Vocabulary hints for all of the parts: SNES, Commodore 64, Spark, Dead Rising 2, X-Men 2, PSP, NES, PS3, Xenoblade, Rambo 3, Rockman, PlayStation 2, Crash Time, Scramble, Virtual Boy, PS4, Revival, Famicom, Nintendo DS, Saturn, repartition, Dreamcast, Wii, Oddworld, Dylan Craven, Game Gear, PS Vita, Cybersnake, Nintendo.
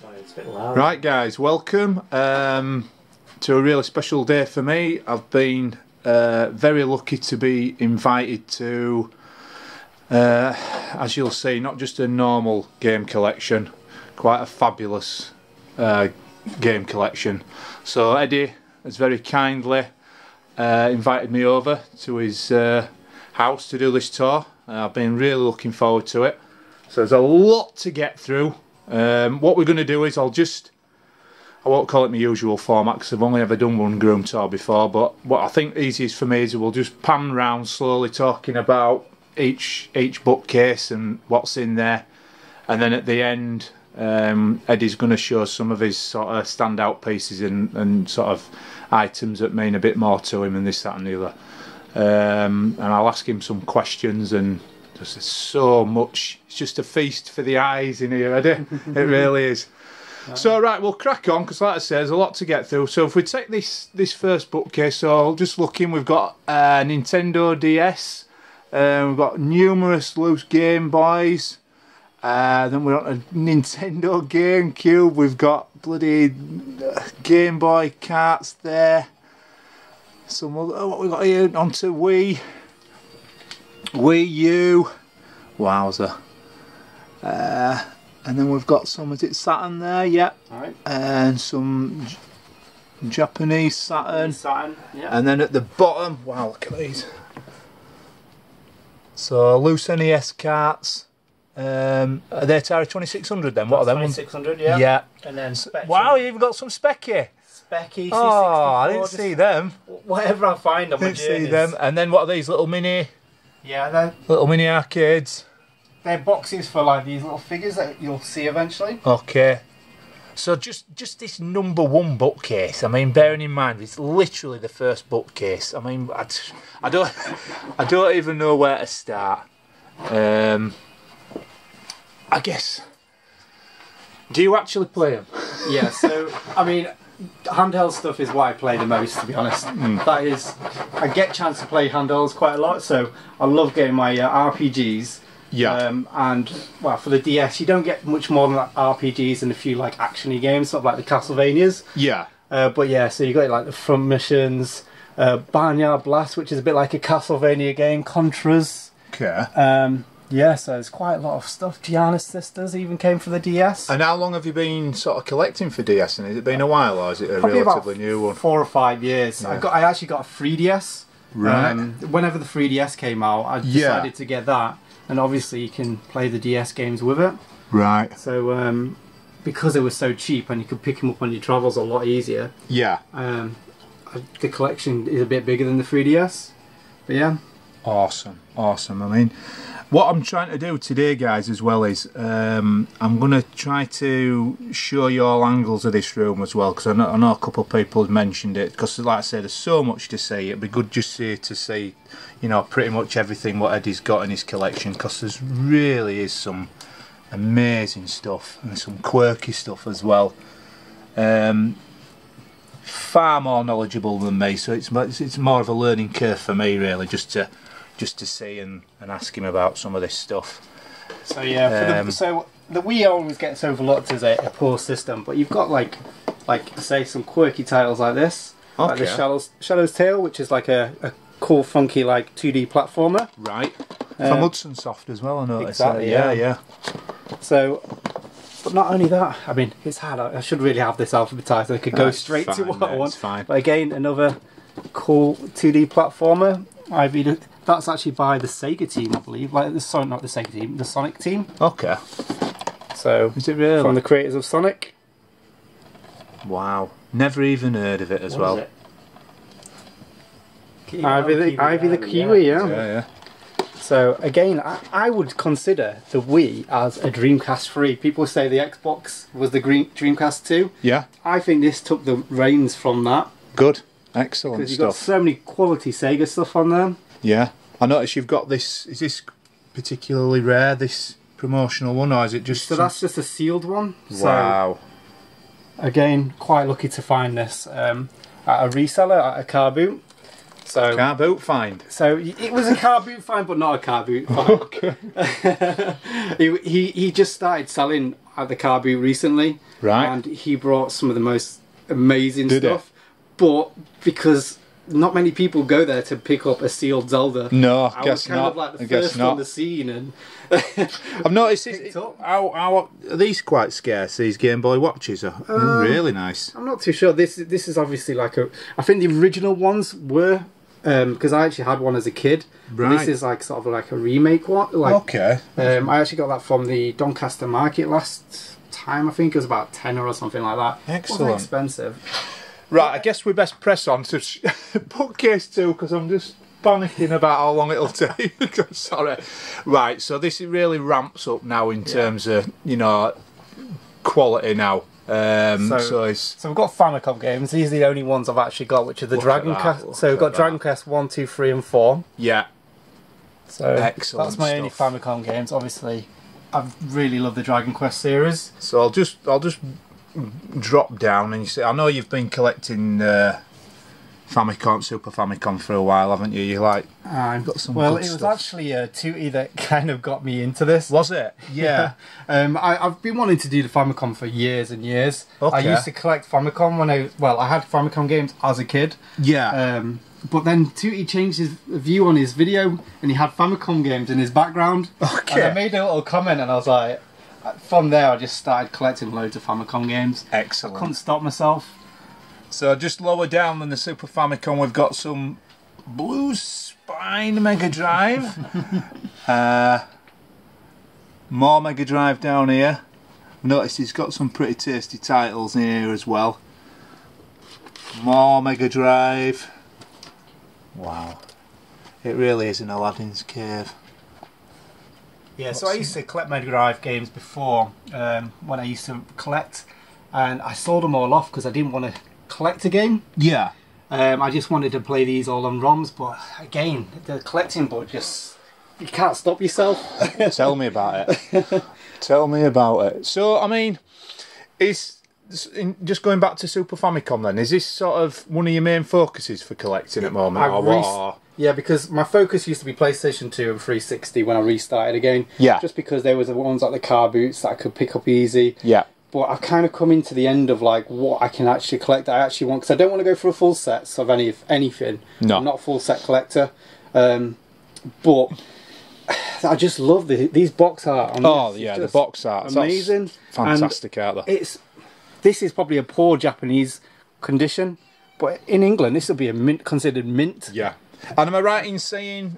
Sorry, it's a bit loud. Right guys, welcome to a really special day for me. I've been very lucky to be invited to, as you'll see, not just a normal game collection, quite a fabulous game collection. So Eddie has very kindly invited me over to his house to do this tour. I've been really looking forward to it. So there's a lot to get through. What we're going to do is I won't call it my usual format because I've only ever done one groom tour before, but what I think easiest for me is we'll just pan round slowly talking about each bookcase and what's in there, and then at the end Eddie's going to show some of his sort of standout pieces and sort of items that mean a bit more to him and this, that and the other. And I'll ask him some questions, and there's so much, it's just a feast for the eyes in here, Eddie. It really is. So right, we'll crack on because like I say, there's a lot to get through. So if we take this first bookcase, so just looking, we've got Nintendo DS, we've got numerous loose Game Boys, then we're on a Nintendo GameCube, we've got bloody Game Boy carts there, some other, oh, what we got here, onto Wii U, wowza, and then we've got some, is it Saturn there, yeah, right. And some Japanese Saturn, yeah. And then at the bottom, wow, look at these, so loose NES carts, are they Atari 2600 then? What are them? 2600, yeah. Yeah. And then Spectrum. Wow, you've even got some Specky. Specky, C64. Oh, I didn't see them. Whatever I find on my journeys. Didn't see them. And then what are these little mini? Yeah, they're little mini arcades. They're boxes for like these little figures that you'll see eventually. Okay. So just this number one bookcase. I mean, bearing in mind it's literally the first bookcase. I mean, I don't even know where to start. I guess. Do you actually play them? Yeah. So I mean, handheld stuff is what I play the most, to be honest. That is, I get a chance to play handhelds quite a lot, so I love getting my RPGs. Yeah. And well, for the DS, you don't get much more than like, RPGs and a few like actiony games, sort of like the Castlevanias. Yeah. But yeah, so you got like the Front Missions, Barnyard Blast, which is a bit like a Castlevania game, Contras. Okay. Yeah, so there's quite a lot of stuff. Gianna's Sisters even came for the DS. And how long have you been sort of collecting for DS? And has it been a while, or is it a relatively new one? 4 or 5 years. Yeah. I actually got a 3DS. Right. Whenever the 3DS came out, I decided to get that. And obviously you can play the DS games with it. Right. So because it was so cheap and you could pick them up on your travels a lot easier. Yeah. The collection is a bit bigger than the 3DS. But yeah. Awesome, awesome. I mean, what I'm trying to do today, guys, as well is I'm going to try to show you all angles of this room as well, because I know a couple of people have mentioned it, because like I said, there's so much to see. It'd be good just here to see, you know, pretty much everything what Eddie's got in his collection, because there really is some amazing stuff and some quirky stuff as well. Far more knowledgeable than me, so it's more of a learning curve for me really, just to see and ask him about some of this stuff. So yeah, so the Wii always gets overlooked as a poor system, but you've got like say some quirky titles like this, like the Shadow's Tale, which is like a cool funky like 2D platformer. Right. From Hudson Soft as well, I noticed. Exactly. Yeah. So. But not only that, I mean, it's hard. I should really have this alphabetised. I could go straight to what I want. Fine. But again, another cool 2D platformer. That's actually by the Sega team, I believe. Like the Sonic, not the Sega team, the Sonic team. Okay. So is it really from the creators of Sonic? Wow, never even heard of it as well. Ivy the Kiwi, yeah. So again, I would consider the Wii as a Dreamcast 3. People say the Xbox was the Dreamcast 2. Yeah. I think this took the reins from that. Good. Excellent stuff. Because you've got so many quality Sega stuff on there. Yeah. I notice you've got this, is this particularly rare, this promotional one, or is it just... So that's just a sealed one. Wow. So, again, quite lucky to find this at a reseller, at a car boot. So, car boot find. So it was a car boot find, but not a car boot find. Okay. He just started selling at the Carbu recently, right? And he brought some of the most amazing stuff. But because not many people go there to pick up a sealed Zelda. No, I guess not. I was kind of like the first on the scene, and I've noticed it. Are these quite scarce? These Game Boy watches are really nice. I'm not too sure. This is obviously like a. I think the original ones were. Because I actually had one as a kid. Right. This is like sort of like a remake one. Like, okay. I actually got that from the Doncaster Market last time. I think it was about £10 or something like that. Excellent. It wasn't expensive. Right, I guess we best press on to bookcase 2 because I'm just panicking about how long it'll take. I'm sorry. Right, so this really ramps up now in terms of, you know, quality now. So we've got Famicom games. These are the only ones I've actually got, which are the Dragon Quest. So we've got Dragon Quest 1, 2, 3 and 4. Yeah. So excellent that's my only Famicom games. Obviously, I really love the Dragon Quest series. So I'll just drop down and you see. I know you've been collecting Famicom, Super Famicom for a while, haven't you? You like? I've got some. Well, good it was stuff. Actually 2E that kind of got me into this. Was it? Yeah. I've been wanting to do the Famicom for years and years. Okay. I used to collect Famicom when I had Famicom games as a kid. Yeah. But then 2E changed his view on his video, and he had Famicom games in his background. Okay. And I made a little comment, and I was like. From there, I just started collecting loads of Famicom games. Excellent. I couldn't stop myself. So just lower down than the Super Famicom, we've got some Blue Spine Mega Drive. More Mega Drive down here. Notice he's got some pretty tasty titles in here as well. More Mega Drive. Wow. It really is an Aladdin's cave. Yeah, so I used to collect Mega Drive games before when I used to collect, and I sold them all off because I didn't want to collect a game. Yeah. I just wanted to play these all on ROMs, but again, the collecting board just, you can't stop yourself. Tell me about it. Tell me about it. So, I mean, just going back to Super Famicom then, is this sort of one of your main focuses for collecting at the moment? Yeah, because my focus used to be PlayStation 2 and 360 when I restarted again. Yeah. Just because they were the ones like the car boots that I could pick up easy. Yeah. But I've kind of come into the end of like what I can actually collect that I actually want, because I don't want to go for a full set of anything. No. I'm not a full set collector. But I just love these box art. Oh, yeah, the box art. Amazing. That's fantastic art. This is probably a poor Japanese condition, but in England this will be a mint, considered mint. Yeah. And am I right in saying,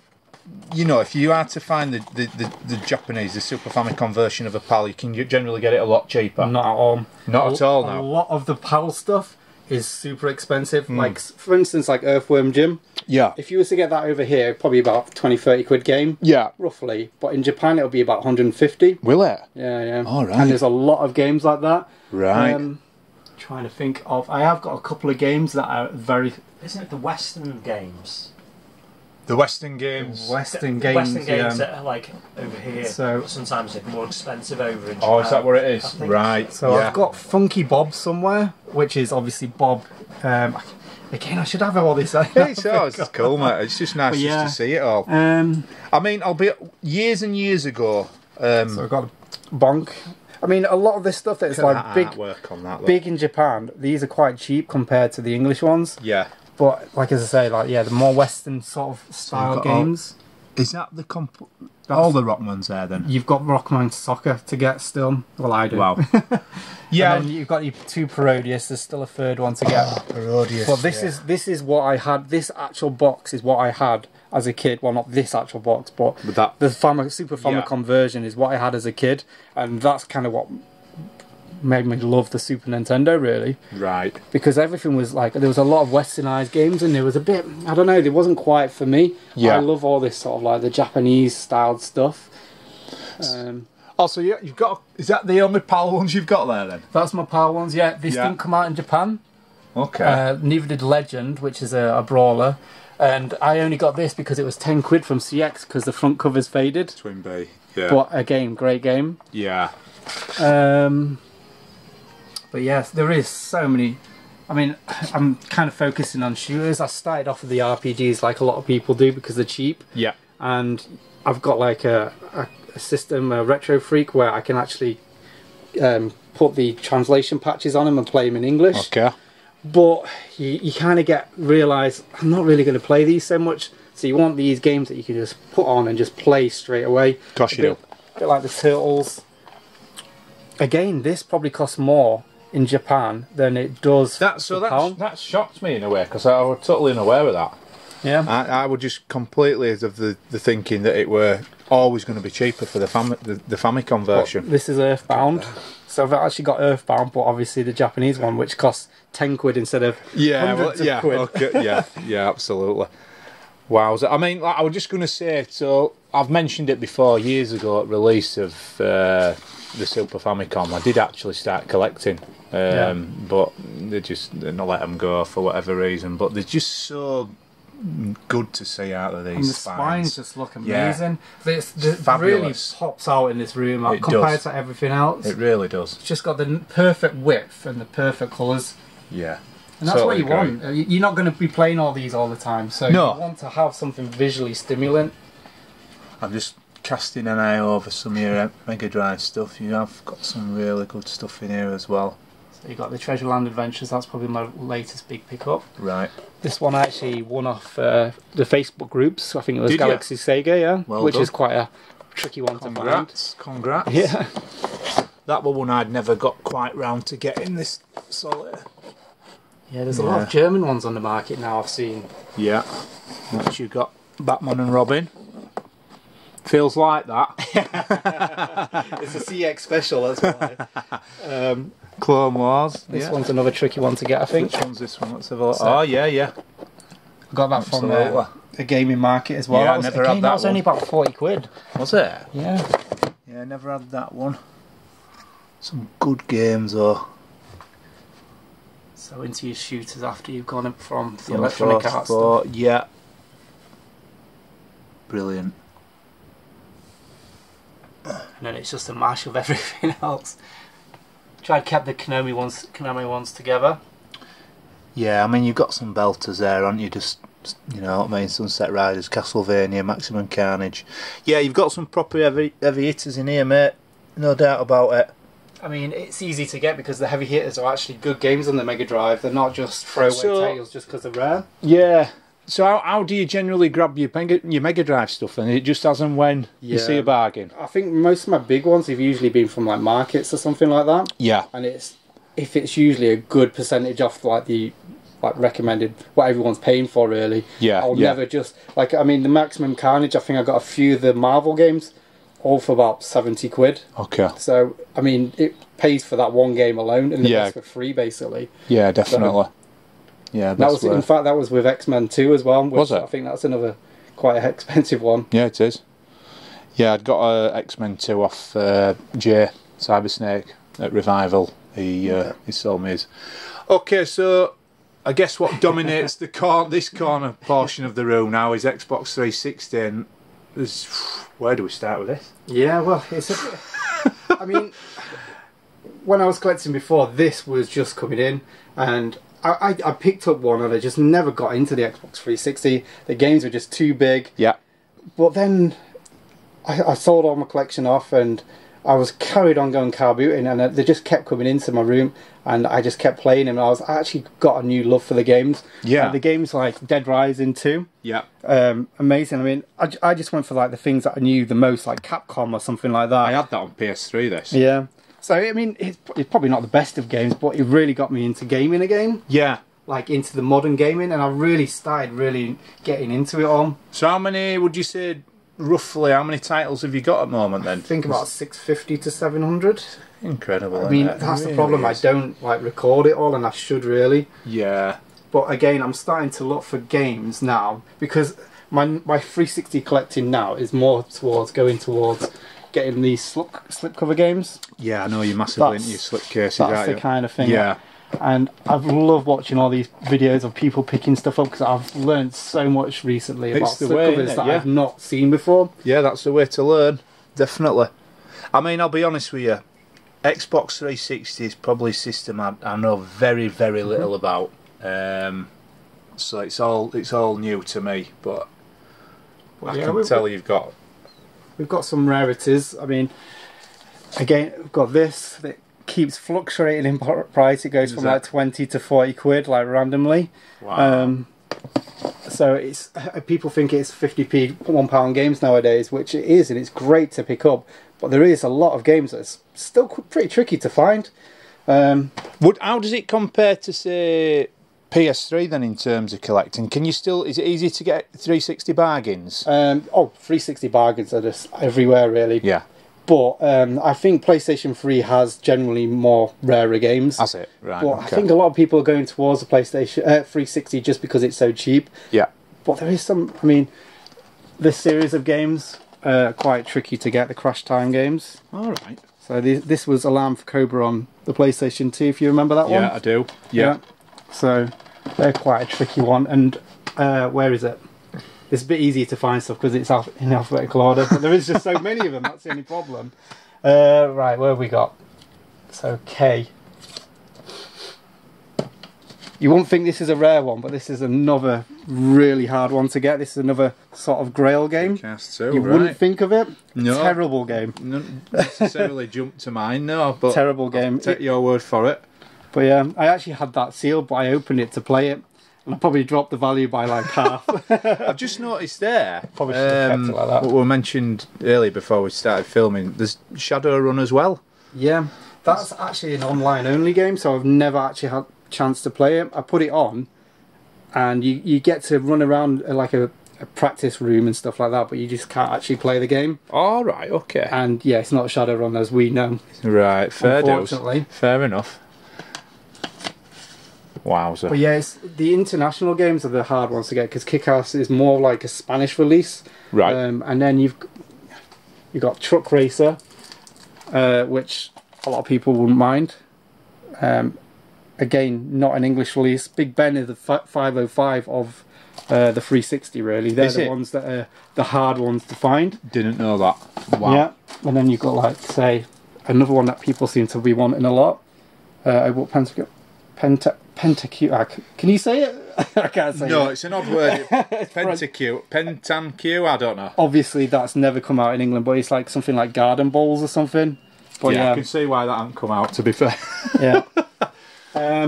you know, if you are to find the Japanese, the Super Famicom version of a PAL, you can generally get it a lot cheaper? Not at all. Not at all, no. A lot of the PAL stuff is super expensive. Mm. Like, for instance, like Earthworm Jim. Yeah. If you were to get that over here, probably about 20, 30 quid game. Yeah. Roughly. But in Japan, it'll be about 150. Will it? Yeah, yeah. All right. And there's a lot of games like that. Right. Trying to think of... I have got a couple of games that are very... Isn't it the Western games? The Western games. The Western games that are like over here. So sometimes they're more expensive over in Japan. Oh, is that where it is? Right. So yeah. I've got Funky Bob somewhere, which is obviously Bob. Again, I should have all this. It's cool, mate. It's just nice just to see it all. I mean, I'll be years and years ago. So I've got a Bonk. I mean, a lot of this stuff that's like big in Japan, these are quite cheap compared to the English ones. Yeah. But like as I say, like the more Western sort of style games. Is that the all the Rockmans there then? You've got Rockman Soccer to get still. Well, I do. Wow. Yeah. And then you've got your two Parodius. There's still a third one to get. Oh, Parodius. Well, this is what I had. This actual box is what I had as a kid. Well, not this actual box, but that, the Super Famicom version is what I had as a kid, and that's kind of what made me love the Super Nintendo, really. Right. Because everything was like, there was a lot of westernized games, and there was a bit, I don't know, it wasn't quite for me. Yeah. I love all this sort of like the Japanese styled stuff. Also, you've got, is that the only PAL ones you've got there then? That's my PAL ones, yeah. This didn't come out in Japan. Okay. Neither did Legend, which is a brawler. And I only got this because it was 10 quid from CX because the front cover's faded. Twin Bay, yeah. But again, great game. Yeah. But yes, there is so many. I mean, I'm kind of focusing on shooters. I started off with the RPGs like a lot of people do because they're cheap. Yeah. And I've got like a system, a retro freak, where I can actually put the translation patches on them and play them in English. Okay. But you kind of realise, I'm not really going to play these so much. So you want these games that you can just put on and just play straight away. Gosh, you do. A bit like the Turtles. Again, this probably costs more in Japan than it does. That shocked me in a way, because I was totally unaware of that. Yeah, I was just completely of the thinking that it were always going to be cheaper for the Famicom version. But this is Earthbound, so I've actually got Earthbound, but obviously the Japanese one, which costs 10 quid instead of hundreds of quid. Okay, yeah, absolutely. Wow, I mean, like, I was just going to say, so I've mentioned it before years ago at release of the Super Famicom. I did actually start collecting, but they're not letting them go for whatever reason. But they're just so good to see out of these. And the spines just look amazing. Yeah. It really pops out in this room compared to everything else. It really does. It's just got the perfect width and the perfect colours. Yeah. And that's totally what you want. You're not going to be playing all these all the time, so you want to have something visually stimulant. I'm just casting an eye over some of your Mega Drive stuff. You have got some really good stuff in here as well. So you got the Treasure Land Adventures. That's probably my latest big pickup. Right. This one I actually won off the Facebook groups. So I think it was Galaxy Sega, yeah. Well Which done. Is quite a tricky one to find. Congrats. Yeah. That was one I'd never got quite round to getting this solid. Yeah, there's a lot of German ones on the market now, I've seen. Yeah. Once you've got Batman and Robin. Feels like that. It's a CX special, that's why. Clone Wars. This one's another tricky one to get, I think. Which one's this one? Let's have a look. Oh, yeah. I got that from the gaming market as well. Yeah, I never had that one. That was only about 40 quid. Was it? Yeah. Yeah, I never had that one. Some good games, though. So into your shooters after you've gone from the electronic arts stuff. Yeah. Brilliant. And then it's just a mash of everything else. Tried to keep the Konami ones together. Yeah, I mean, you've got some belters there, aren't you? Just, you know what I mean, Sunset Riders, Castlevania, Maximum Carnage. Yeah, you've got some proper heavy hitters in here, mate. No doubt about it. I mean, it's easy to get because the heavy hitters are actually good games on the Mega Drive. They're not just throwaway titles just because they're rare. Yeah. So how do you generally grab your Mega Drive stuff? And it just as and when you see a bargain. I think most of my big ones have usually been from like markets or something like that. Yeah. And it's usually a good percentage off like the recommended what everyone's paying for really. Yeah. I'll never just I mean the Maximum Carnage. I think I got a few of the Marvel games. All for about 70 quid. Okay. So, I mean, it pays for that one game alone, and the rest for free, basically. Yeah, definitely. So, yeah, that's In fact, that was with X-Men 2 as well. Was it? I think that's another quite expensive one. Yeah, it is. Yeah, I'd got X-Men 2 off Jay, Cybersnake, at Revival. He sold me his. Okay, so I guess what dominates this corner portion of the room now is Xbox 360 and... Where do we start with this? Yeah, well, it's a bit, I mean, when I was collecting before, this was just coming in, and I picked up one, and I just never got into the Xbox 360. The games were just too big. Yeah. But then I sold all my collection off, and I was carried on going car booting, and they just kept coming into my room, and I just kept playing them. And I actually got a new love for the games. Yeah, the games like Dead Rising 2. Yeah, amazing. I mean, I just went for like the things that I knew the most, like Capcom or something like that. I had that on PS3. Yeah. So I mean, it's probably not the best of games, but it really got me into gaming again. Yeah. Like into the modern gaming, and I really started getting into it on. So how many would you say? Roughly, how many titles have you got at the moment then? I think about 650 to 700. Incredible. I mean, that's the problem. I don't record it all, and I should really. Yeah. But again, I'm starting to look for games now because my 360 collecting now is more towards getting these slipcover games. Yeah, I know you're massively into your slipcases. That's the kind of thing. Yeah. And I love watching all these videos of people picking stuff up because I've learned so much recently about slipcovers that I've not seen before. Yeah, that's the way to learn, definitely. I mean, I'll be honest with you, Xbox 360 is probably a system I know very, very little about. So it's all new to me, but I can tell you've got... We've got some rarities. I mean... Again, we've got this that keeps fluctuating in price. It goes from like 20 to 40 quid, like randomly. Wow. So it's people think it's 50p £1 games nowadays, which it is, and it's great to pick up. But there is a lot of games that's still pretty tricky to find. How does it compare to, say, PS3 then in terms of collecting? Can you still, is it easy to get 360 bargains? 360 bargains are just everywhere really. Yeah. But I think PlayStation 3 has generally more rarer games. That's it, right. But okay. I think a lot of people are going towards the PlayStation 360 just because it's so cheap. Yeah. But there is some, I mean, this series of games are quite tricky to get, the Crash Time games. All right. So this was Alarm for Cobra on the PlayStation 2, if you remember that one. Yeah, I do. Yeah. So they're quite a tricky one. And where is it? It's a bit easier to find stuff because it's in alphabetical order, but there is just so many of them, that's the only problem. Right, where have we got? So, K. You won't think this is a rare one, but this is another really hard one to get. This is another sort of grail game. You wouldn't think of it. No. Terrible game. Not necessarily jump to mind, no. But terrible game. I'll take your word for it. But yeah, I actually had that sealed, but I opened it to play it. And I probably dropped the value by like half. I've just noticed there, probably should have kept it like that. What we mentioned earlier before we started filming, there's Shadowrun as well. Yeah, that's actually an online only game, so I've never actually had a chance to play it. I put it on and you get to run around like a practice room and stuff like that, but you just can't actually play the game. Alright, okay. And yeah, it's not Shadowrun as we know. Right, fair enough. Wowza. But yeah, it's, the international games are the hard ones to get because Kick-Ass is more like a Spanish release. Right. And then you've got Truck Racer, which a lot of people wouldn't mind. Again, not an English release. Big Ben is the 505 of the 360, really. They're the ones that are the hard ones to find. Didn't know that. Wow. Yeah. And then you've got, like, say, another one that people seem to be wanting a lot. Pentacute. Can you say it? I can't say it. No, it's an odd word. Pentacute. Pentamcue, I don't know. Obviously, that's never come out in England, but it's like something like Garden Balls or something. But yeah, I can see why that hasn't come out, to be fair. Yeah.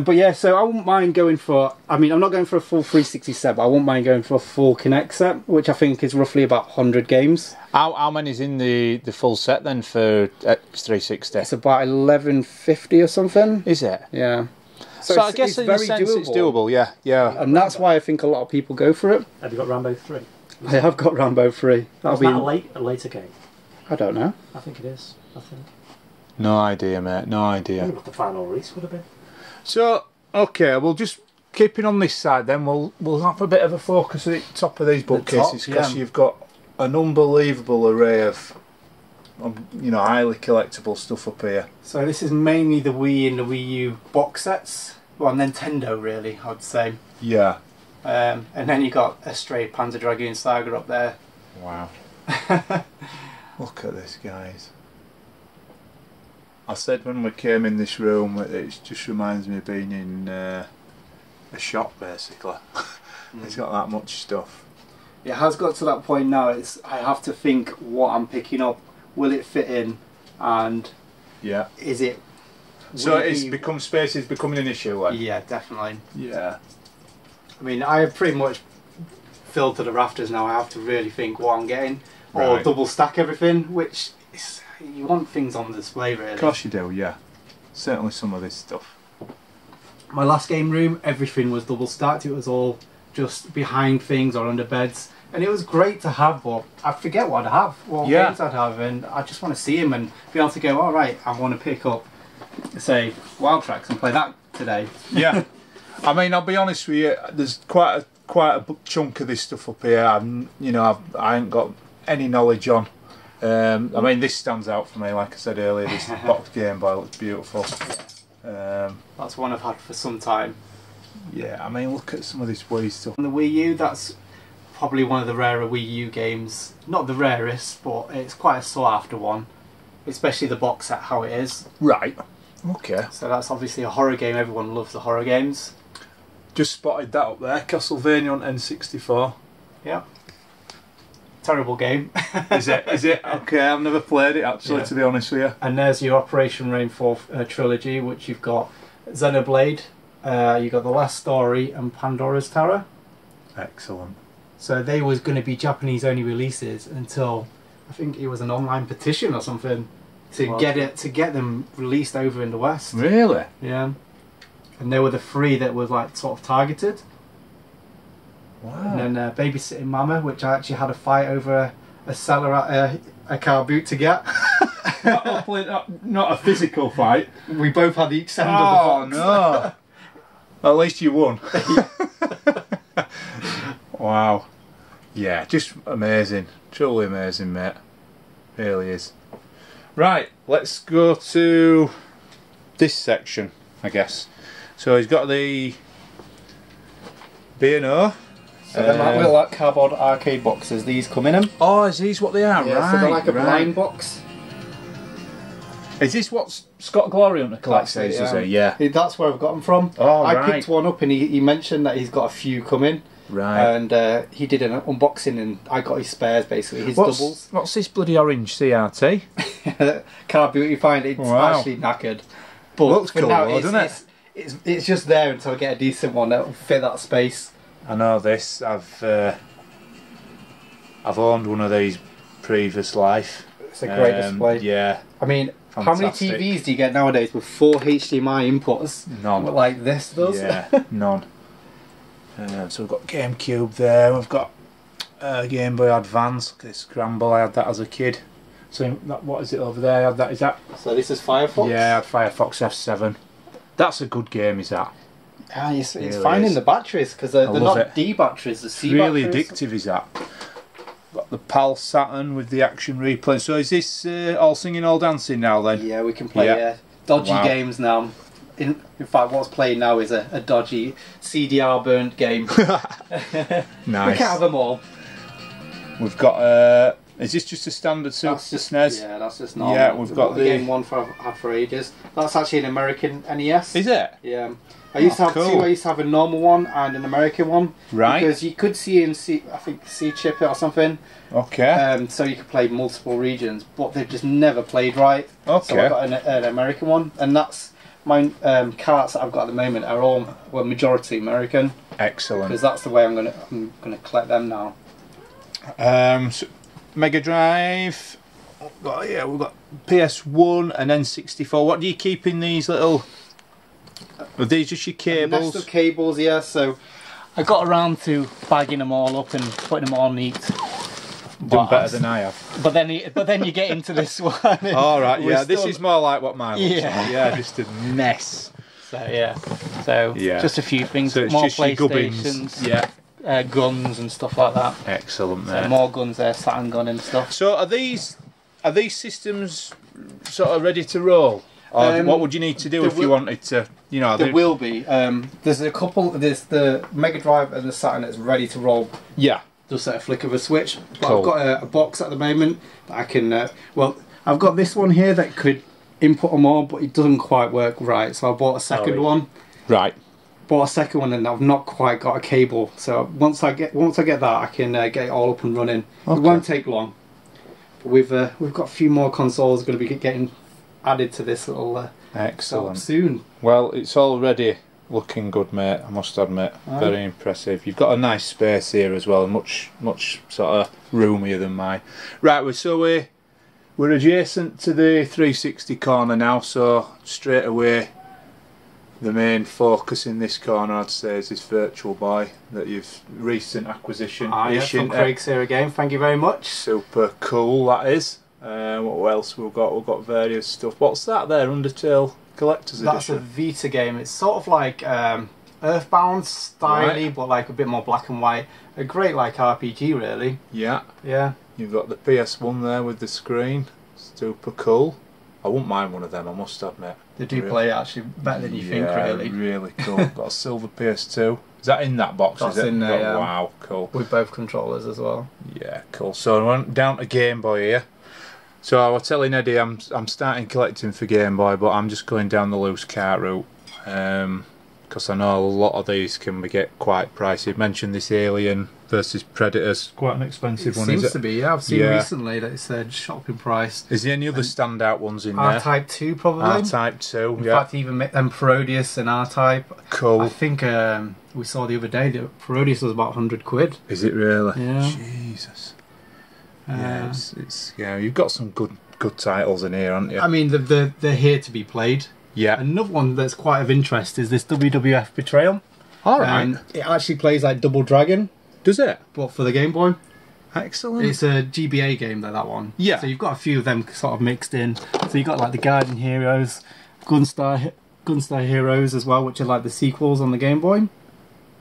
But yeah, so I wouldn't mind going for... I mean, I'm not going for a full 360 set, but I wouldn't mind going for a full Kinect set, which I think is roughly about 100 games. How many's in the full set, then, for X360? It's about 1150 or something. Is it? Yeah. So I guess in a sense it's doable, yeah. Yeah. And that's why I think a lot of people go for it. Have you got Rambo 3? I have got Rambo 3. That'll be a later game? I don't know. I think it is, I think. No idea, mate, no idea. I wonder what the final release would have been. So, okay, we'll just keep it on this side then. We'll have a bit of a focus at the top of these bookcases because you've got an unbelievable array of... you know, highly collectible stuff up here. So this is mainly the Wii and the Wii U box sets. Well, Nintendo really, I'd say. Yeah. And then you got a stray Panzer Dragoon Saga up there. Wow. Look at this, guys. I said when we came in this room, it just reminds me of being in a shop, basically. It's got that much stuff. It has got to that point now. It's I have to think what I'm picking up. Will it fit in, and yeah, is it? So space is becoming an issue. Like. Yeah, definitely. Yeah, I mean, I have pretty much filled to the rafters now. I have to really think what I'm getting, or double stack everything, which is, you want things on display, really. Of course you do. Yeah, certainly some of this stuff. My last game room, everything was double stacked. It was all just behind things or under beds. And it was great to have, but I forget what I'd have, what games I'd have, and I just want to see them and be able to go, all right, I want to pick up, say, Wild Tracks and play that today. Yeah. I mean, I'll be honest with you, there's quite a chunk of this stuff up here, I ain't got any knowledge on. I mean, this stands out for me, like I said earlier, this box Game Boy looks beautiful. That's one I've had for some time. Yeah, I mean, look at some of this Wii stuff. On the Wii U, that's... probably one of the rarer Wii U games. Not the rarest, but it's quite a sought-after one. Especially the box set, how it is. Right. Okay. So that's obviously a horror game. Everyone loves the horror games. Just spotted that up there. Castlevania on N64. Yeah. terrible game. Is it? Okay, I've never played it actually, to be honest with you. And there's your Operation Rainfall trilogy, which you've got Xenoblade, you've got The Last Story and Pandora's Tower. Excellent. So they was going to be Japanese only releases until I think it was an online petition or something to get them released over in the West. Really? Yeah. And they were the three that were like sort of targeted. Wow. And then Babysitting Mama, which I actually had a fight over a seller at a car boot to get. not a physical fight. We both had each end of the box. No. At least you won. Wow. Yeah, just amazing. Truly amazing, mate. Really is. Right, let's go to this section, I guess. So he's got the B&O. So they're like little like cardboard arcade boxes. These come in them. Oh, is these what they are? Yeah, right. So they're like a blind box. Is this what Scott Glory Hunter collects? Yeah. That's where I've got them from. Oh, I picked one up and he mentioned that he's got a few coming. Right. And he did an unboxing and I got his spares, basically, his doubles. What's this bloody orange CRT? Car Beauty Find. It's actually knackered. But looks cool, doesn't it? It's just there until I get a decent one that will fit that space. I know this. I've owned one of these previous life. It's a great display. Yeah. I mean, fantastic. How many TVs do you get nowadays with 4 HDMI inputs? None. Like this does? Yeah, none. So we've got GameCube there. We've got Game Boy Advance. Look at this Scramble. I had that as a kid. So what is it over there? I had that. Is that? So this is Firefox. Yeah, Firefox F7. That's a good game. Is that? Ah, yes, it's finding the batteries because they're not D batteries, they're C batteries. Really addictive, is that? Got the PAL Saturn with the action replay. So is this all singing, all dancing now then? Yeah, we can play dodgy games now. In fact, what's playing now is a dodgy CDR burnt game. Nice. We can't have them all. We've got. Is this just a standard Super SNES? Yeah, that's just normal. Yeah, we've got the game one for ages. That's actually an American NES. Is it? Yeah. I used to have two. I used to have a normal one and an American one. Right. Because you could C chip it or something. Okay. So you could play multiple regions, but they've just never played right. Okay. So I got an American one, and that's my carts that I've got at the moment are all majority American. Excellent. Because that's the way I'm gonna collect them now. So Mega Drive. Oh, yeah, we've got PS1 and N64. What do you keep in these little? Are these just your cables? Nest of cables, yeah. So I got around to bagging them all up and putting them all neat. Done better than I have. But then you get into this one. All right, yeah. This is more like what mine was. Yeah, yeah, just a mess. So yeah, so yeah, just a few things. So it's more just PlayStations, yeah, guns and stuff like that. Excellent, mate. So more guns there, Saturn gun and stuff. So are these systems sort of ready to roll? Or what would you need to do if you wanted to, you know? There will be. There's a couple. There's the Mega Drive and the Saturn that's ready to roll. Yeah. Just at a flick of a switch. But cool. I've got a box at the moment that I can. Well, I've got this one here that could input them all, but it doesn't quite work right. So I bought a second one. Right. Bought a second one, and I've not quite got a cable. So once I get that, I can get it all up and running. Okay. It won't take long. But we've got a few more consoles going to be getting added to this little excellent soon. Well, it's already looking good, mate, I must admit. Very impressive. You've got a nice space here as well, much sort of roomier than mine. Right, so we're adjacent to the 360 corner now, so straight away the main focus in this corner, I'd say, is this Virtual Boy that you've recent acquisition. Yeah, from Craig's here again, thank you very much. Super cool, that is. What else we've got? We've got various stuff. What's that there? Undertale Collector's Edition. That's a Vita game. It's sort of like Earthbound style-y, but like a bit more black and white. A great like RPG, really. Yeah. Yeah. You've got the PS1 there with the screen. Super cool. I wouldn't mind one of them, I must admit. They do play actually better than you think, really. Really cool. Got a silver PS2. Is that in that box? That's in there. Yeah. Wow, cool. With both controllers as well. Yeah, cool. So I went down to Game Boy here. So I was telling Eddie I'm starting collecting for Game Boy, but I'm just going down the loose cart route because because I know a lot of these can get quite pricey. You mentioned this Alien versus Predators, quite an expensive one, is it? It seems to be, yeah. I've seen recently that it's shopping priced. Is there any other standout ones in there? R-Type 2 probably. R-Type 2, yeah. In fact, even Parodius and R-Type. Cool. I think we saw the other day that Parodius was about 100 quid. Is it really? Yeah. Jesus. Yeah, yeah, you've got some good titles in here, aren't you? I mean, they're here to be played. Yeah. Another one that's quite of interest is this WWF Betrayal. All right. It actually plays like Double Dragon. Does it? But for the Game Boy. Excellent. It's a GBA game, though, that one. Yeah. So you've got a few of them sort of mixed in. So you've got like the Guardian Heroes, Gunstar Heroes as well, which are like the sequels on the Game Boy.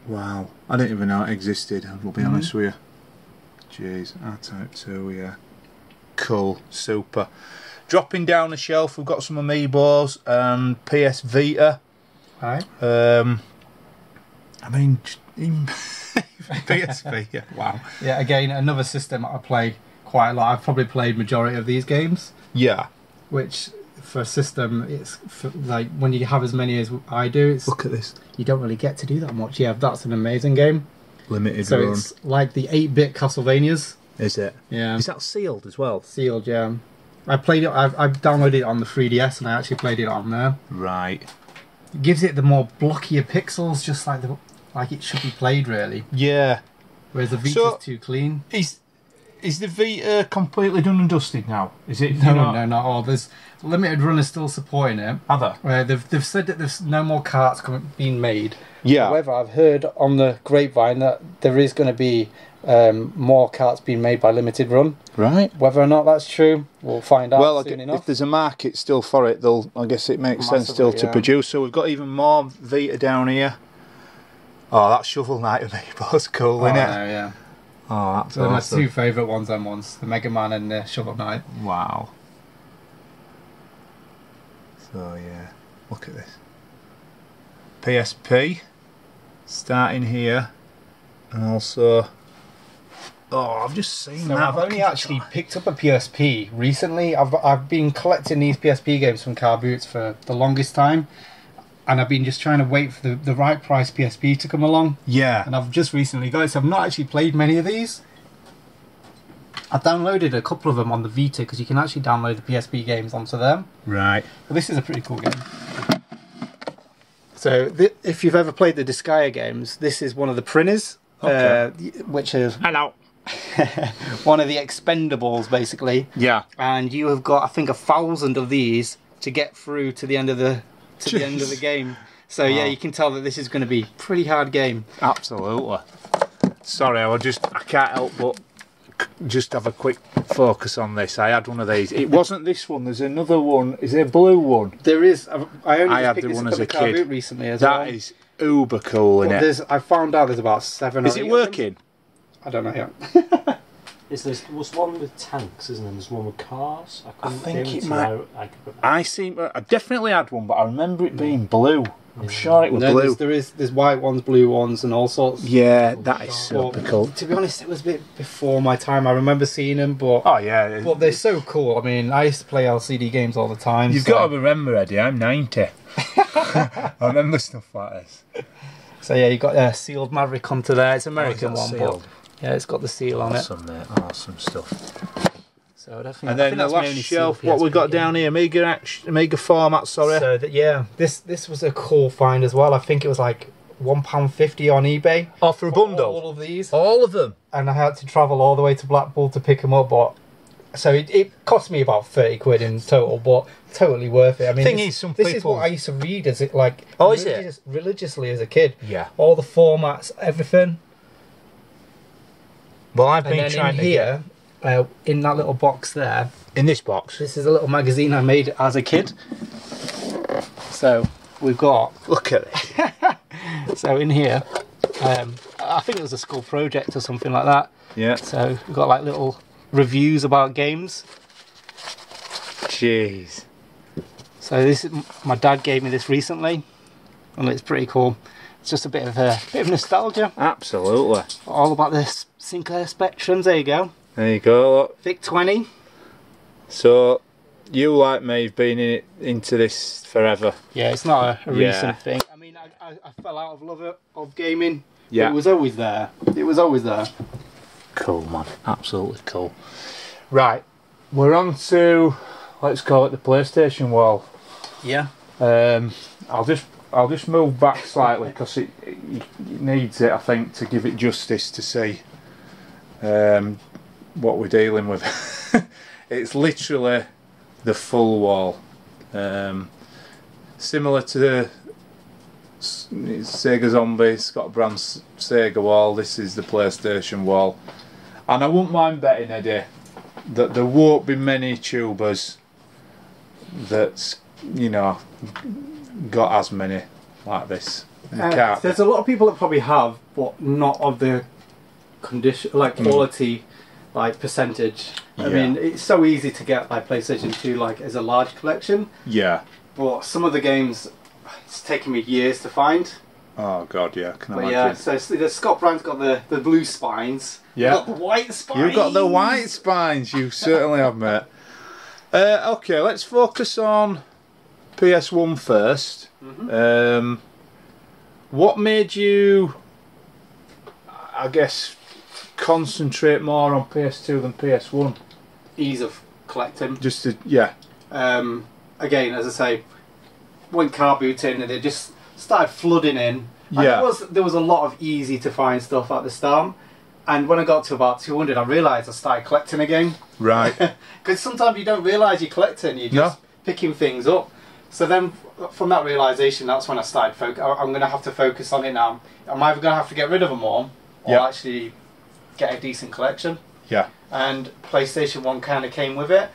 Wow. I didn't even know it existed, I will be honest with you. Jeez, R-Type 2, yeah. Cool, super. Dropping down the shelf, we've got some Amiibos, PS Vita. Right. I mean, even PSP, yeah, wow. Yeah, again, another system I play quite a lot. I've probably played majority of these games. Yeah. Which, for a system, it's like when you have as many as I do, it's... Look at this. You don't really get to do that much. Yeah, that's an amazing game. Limited run. So it's like the 8-bit Castlevanias. Is it? Yeah. Is that sealed as well? Sealed, yeah. I played it. I've downloaded it on the 3DS, and I actually played it on there. Right. It gives it the more blockier pixels, just like the it should be played, really. Yeah. Whereas the Vita's too clean. Is the Vita completely done and dusted now? Is it? No, not all. There's limited runners still supporting it. Are there? They've said that there's no more carts being made. Yeah. However, I've heard on the grapevine that there is going to be more carts being made by Limited Run. Right. Whether or not that's true, we'll find out soon enough. If there's a market still for it, I guess it makes sense still to produce. So we've got even more Vita down here. Oh, that Shovel Knight Amiibo's cool, isn't it? I know, yeah. Oh, that's awesome. My two favourite ones, the Mega Man and the Shovel Knight. Wow. So, yeah. Look at this. PSP. Starting here. And also... Oh, I've just seen that. I've only actually picked up a PSP recently. I've been collecting these PSP games from car boots for the longest time. And I've been just trying to wait for the right price PSP to come along. Yeah. And I've just recently got it, so I've not actually played many of these. I downloaded a couple of them on the Vita, because you can actually download the PSP games onto them. Right. But this is a pretty cool game. So if you've ever played the DSi games, this is one of the printers. Okay. Which is... Hello. One of the expendables, basically. Yeah. And you have got, I think, 1,000 of these to get through to the end of the... to the end of the game. So yeah, you can tell that this is going to be a pretty hard game. Absolutely. Sorry, I can't help but just have a quick focus on this. I had one of these. It wasn't this one. There's another one. Is there a blue one? There is. I had the one as a kid recently as well. That is uber cool, isn't it? I found out there's about 7 or 8. Is it working? I don't know yet. There's one with tanks, isn't there? There's one with cars. I think it might. I definitely had one, but I remember it being blue. I'm sure it was blue. There's white ones, blue ones, and all sorts. Yeah, that is super cool. To be honest, it was a bit before my time. I remember seeing them, but oh yeah, but they're so cool. I mean, I used to play LCD games all the time. You've got to remember, Eddie. I'm 90. I remember stuff like this. So yeah, you got a sealed Maverick onto there. It's an American one, but. Yeah, it's got the seal on it. Awesome stuff. So definitely. And then the last shelf, what we got down here, Amiga format. Sorry. So that, yeah, this was a cool find as well. I think it was like £1.50 on eBay. Oh, for a bundle. All of these. All of them. And I had to travel all the way to Blackpool to pick them up, but so it cost me about 30 quid in total, but totally worth it. I mean, this is what I used to read as religiously as a kid. Yeah. All the formats, everything. Well, I've been trying to here, in that little box there. In this box? This is a little magazine I made as a kid. So we've got... Look at this. So in here, I think it was a school project or something like that. Yeah. So we've got like little reviews about games. Jeez. So this is, my dad gave me this recently, and it's pretty cool. It's just a bit of nostalgia. Absolutely. All about this Sinclair Spectrums. There you go. There you go. Look. Vic 20. So you like me have been into this forever. Yeah, it's not a recent thing. I mean, mean, I fell out of love of gaming. Yeah. It was always there. It was always there. Cool, man. Absolutely cool. Right. We're on to, let's call it the PlayStation wall. Yeah. I'll just move back slightly because it needs it, I think, to give it justice to see what we're dealing with. It's literally the full wall. Similar to the Sega Zombie, Scott Brand's Sega wall, this is the PlayStation wall. And I wouldn't mind betting, Eddie, that there won't be many tubers that's, you know, got as many like this. There's a lot of people that probably have, but not of the condition, like quality, like percentage. Yeah. I mean, it's so easy to get like PlayStation 2 like as a large collection. Yeah. But some of the games, it's taken me years to find. Oh god, yeah, can I imagine? Yeah, so the Scott Brand's got the blue spines. Yeah. You've got the white spines. You've got the white spines. You certainly have, mate. Okay, let's focus on PS1 first. Mm-hmm. What made you, I guess, concentrate more on PS2 than PS1? Ease of collecting. Just to, yeah. Again, as I say, went car booting and it just started flooding in. And yeah. There was a lot of easy to find stuff at the start. And when I got to about 200, I realised I started collecting again. Right. Because sometimes you don't realise you're collecting, you're just picking things up. So then, from that realisation, that's when I started I'm going to have to focus on it now. I'm either going to have to get rid of them all, or actually get a decent collection. Yeah. And PlayStation 1 kind of came with it.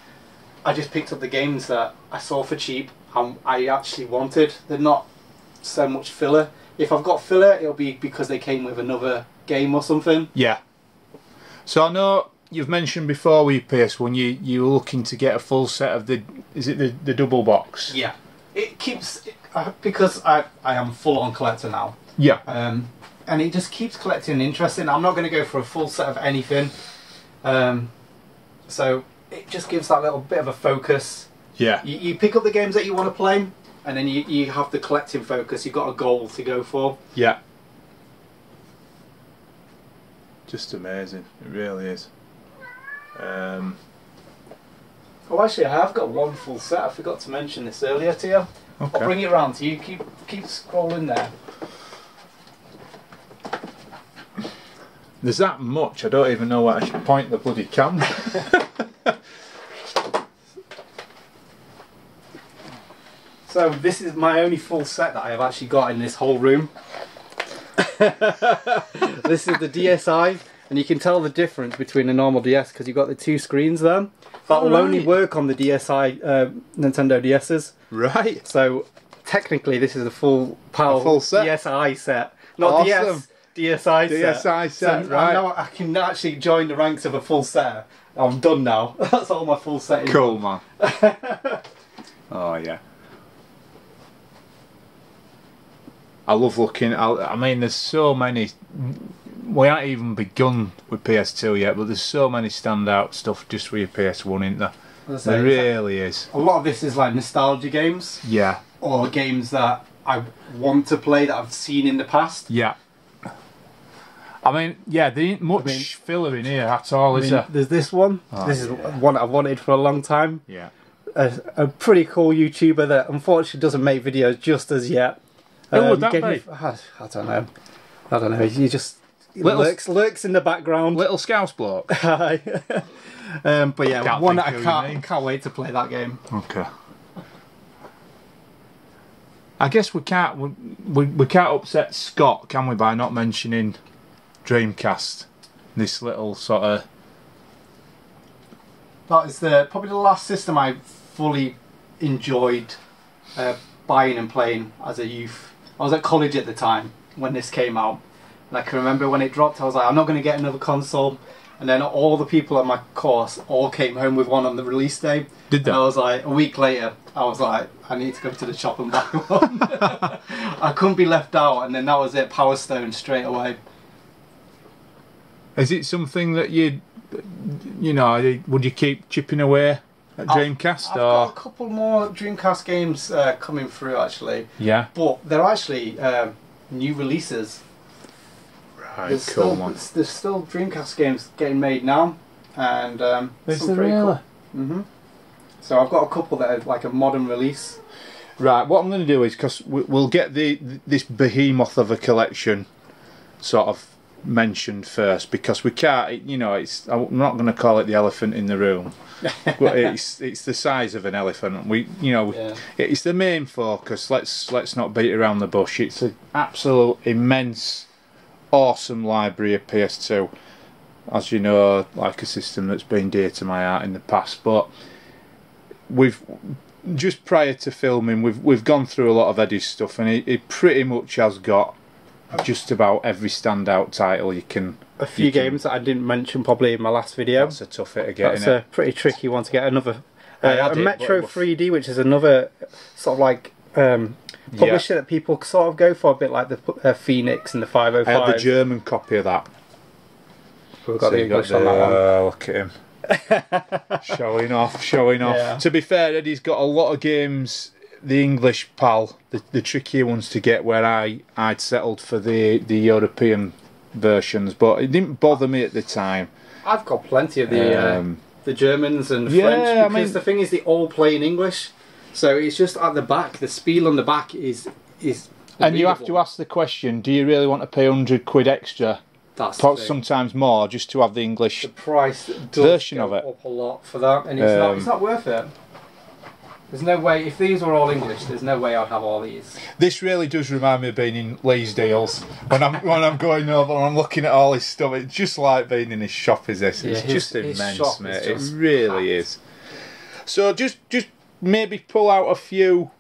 I just picked up the games that I saw for cheap and I actually wanted. They're not so much filler. If I've got filler, it'll be because they came with another game or something. Yeah. So I know you've mentioned before with PS1, you were looking to get a full set of the, is it the double box? Yeah. It keeps, because I am full on collector now. Yeah. And it just keeps collecting interesting. I'm not going to go for a full set of anything. So it just gives that little bit of a focus. Yeah. You pick up the games that you want to play, and then you have the collecting focus. You've got a goal to go for. Yeah. Just amazing. It really is. Oh, actually, I have got one full set. I forgot to mention this earlier to you. Okay. I'll bring it round to you. Keep scrolling there. There's that much, I don't even know where I should point the bloody camera. So this is my only full set that I have actually got in this whole room. This is the DSi, and you can tell the difference between a normal DS because you've got the two screens there. That will only work on the DSi Nintendo DS's. Right. So technically this is a full set. DSi set. Not awesome. DS. DSi set, so right. Now I can actually join the ranks of a full set. I'm done now. That's all my full set is. Cool, man. Oh, yeah. I love looking. I mean, there's so many. We haven't even begun with PS2 yet, but there's so many standout stuff just for your PS1, isn't there? There really is. A lot of this is like nostalgia games. Yeah. Or games that I want to play that I've seen in the past. Yeah. I mean, yeah, there ain't much filler in here at all, is there? There's this one. Oh, this is one I've wanted for a long time. Yeah. A pretty cool YouTuber that unfortunately doesn't make videos just as yet. Who would that be? I don't know. I don't know. He just lurks in the background. Little Scouse bloke. But yeah, I can't wait to play that game. Okay. I guess we can't upset Scott, can we, by not mentioning Dreamcast, this little sort of... That is probably the last system I fully enjoyed buying and playing as a youth. I was at college at the time when this came out, and I can remember when it dropped I was like, I'm not going to get another console, and then all the people at my course all came home with one on the release day. Did they? And I was like, a week later, I was like, I need to go to the shop and buy one. I couldn't be left out, and then that was it, Power Stone straight away. Is it something that you know, would you keep chipping away Dreamcast? I've got a couple more Dreamcast games coming through actually. Yeah. But they're actually new releases. Right, there's cool still, there's still Dreamcast games getting made now, and is there really? Cool. Mm-hmm. So I've got a couple that are like a modern release. Right. What I'm going to do is, because we'll get this behemoth of a collection sort of mentioned first, because we can't, you know, it's, I'm not going to call it the elephant in the room, but it's the size of an elephant. We, you know, yeah, it's the main focus. Let's not beat around the bush. It's an absolute immense, awesome library of PS2, as you know, like a system that's been dear to my heart in the past. But we've just prior to filming, we've gone through a lot of Eddie's stuff, and he pretty much has got just about every standout title you can. A few games that I didn't mention probably in my last video. That's a tough hit to get. That's a pretty tricky one to get. Another Metro 3D, which is another sort of like publisher that people sort of go for, a bit like the Phoenix and the 505. I had the German copy of that. We've got the English on that one. Look at him. Showing off, showing off. Yeah. To be fair, Eddie's got a lot of games. The English PAL, the trickier ones to get, where I'd settled for the European versions, but it didn't bother me at the time. I've got plenty of the Germans and the French, because I mean, the thing is they all play in English, so it's just at the back, the spiel on the back is unbeatable. And you have to ask the question, do you really want to pay 100 quid extra? That's sometimes more, just to have the English version of it. Up a lot for that, and it's not worth it. There's no way, if these were all English, there's no way I'd have all these. This really does remind me of being in Leesdale's. When I'm going over and I'm looking at all his stuff, it's just like being in his shop, is this? Yeah, it's just immense, mate. It really is. So just maybe pull out a few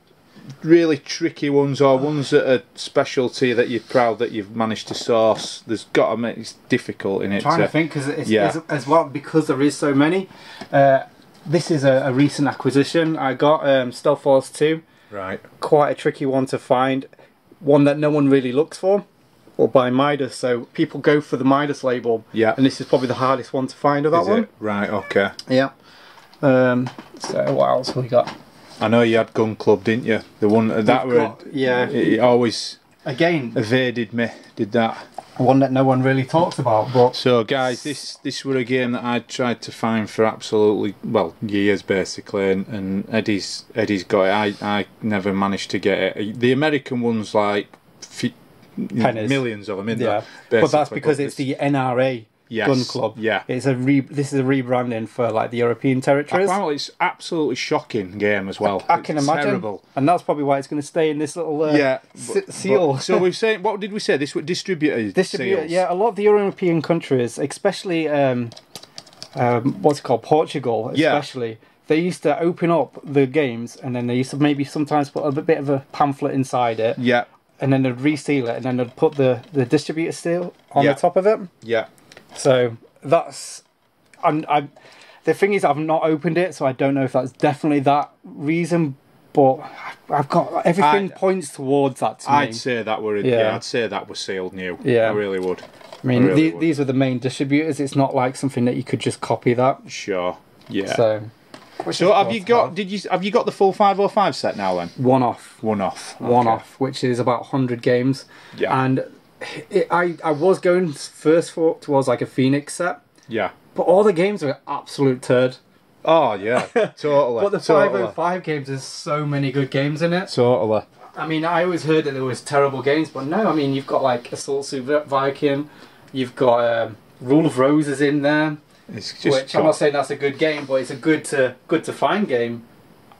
really tricky ones, or ones that are specialty that you're proud that you've managed to source. There's got to make, it's difficult in it. I'm trying to think, because it's, as well, because there is so many. This is a recent acquisition I got, Stealth Force 2. Right. Quite a tricky one to find. One that no one really looks for, or by Midas, so people go for the Midas label. Yeah. And this is probably the hardest one to find of that one. Right, okay. Yeah. So what else have we got? I know you had Gun Club, didn't you? The one that it always again evaded me, did that. One that no one really talks about, but... So guys, this were a game that I tried to find for absolutely, well, years basically, and Eddie's got it. I never managed to get it. The American one's like millions of them in there. But that's because it's the NRA Gun Club. Yeah. It's this is a rebranding for like the European territories. Wow, it's absolutely shocking game as well. I can imagine. Terrible. And that's probably why it's going to stay in this little seal. So we've said, what did we say? This was distributors. Distributors. Yeah, a lot of the European countries, especially what's it called, Portugal, especially. Yeah. They used to open up the games, and then they used to maybe sometimes put a bit of a pamphlet inside it. Yeah. And then they'd reseal it, and then they'd put the distributor seal on the top of it. Yeah. So that's, the thing is, I've not opened it, so I don't know if that's definitely that reason. But I've got everything points towards that. To I'd me. Say that were, yeah, I'd say that was sealed new. Yeah, I really would. I mean, these are the main distributors. It's not like something that you could just copy that. Sure. Yeah. So have you got? Have you got the full 505 set now then? One off, which is about 100 games. Yeah. And I was going first towards like a Phoenix set. Yeah. But all the games were absolute turd. Oh yeah, totally. But the 505 games, there's so many good games in it. Totally. I mean, I always heard that there was terrible games, but no, I mean, you've got like Assault Super Viking, you've got Rule of Roses in there. It's just I'm not saying that's a good game, but it's a good to find game.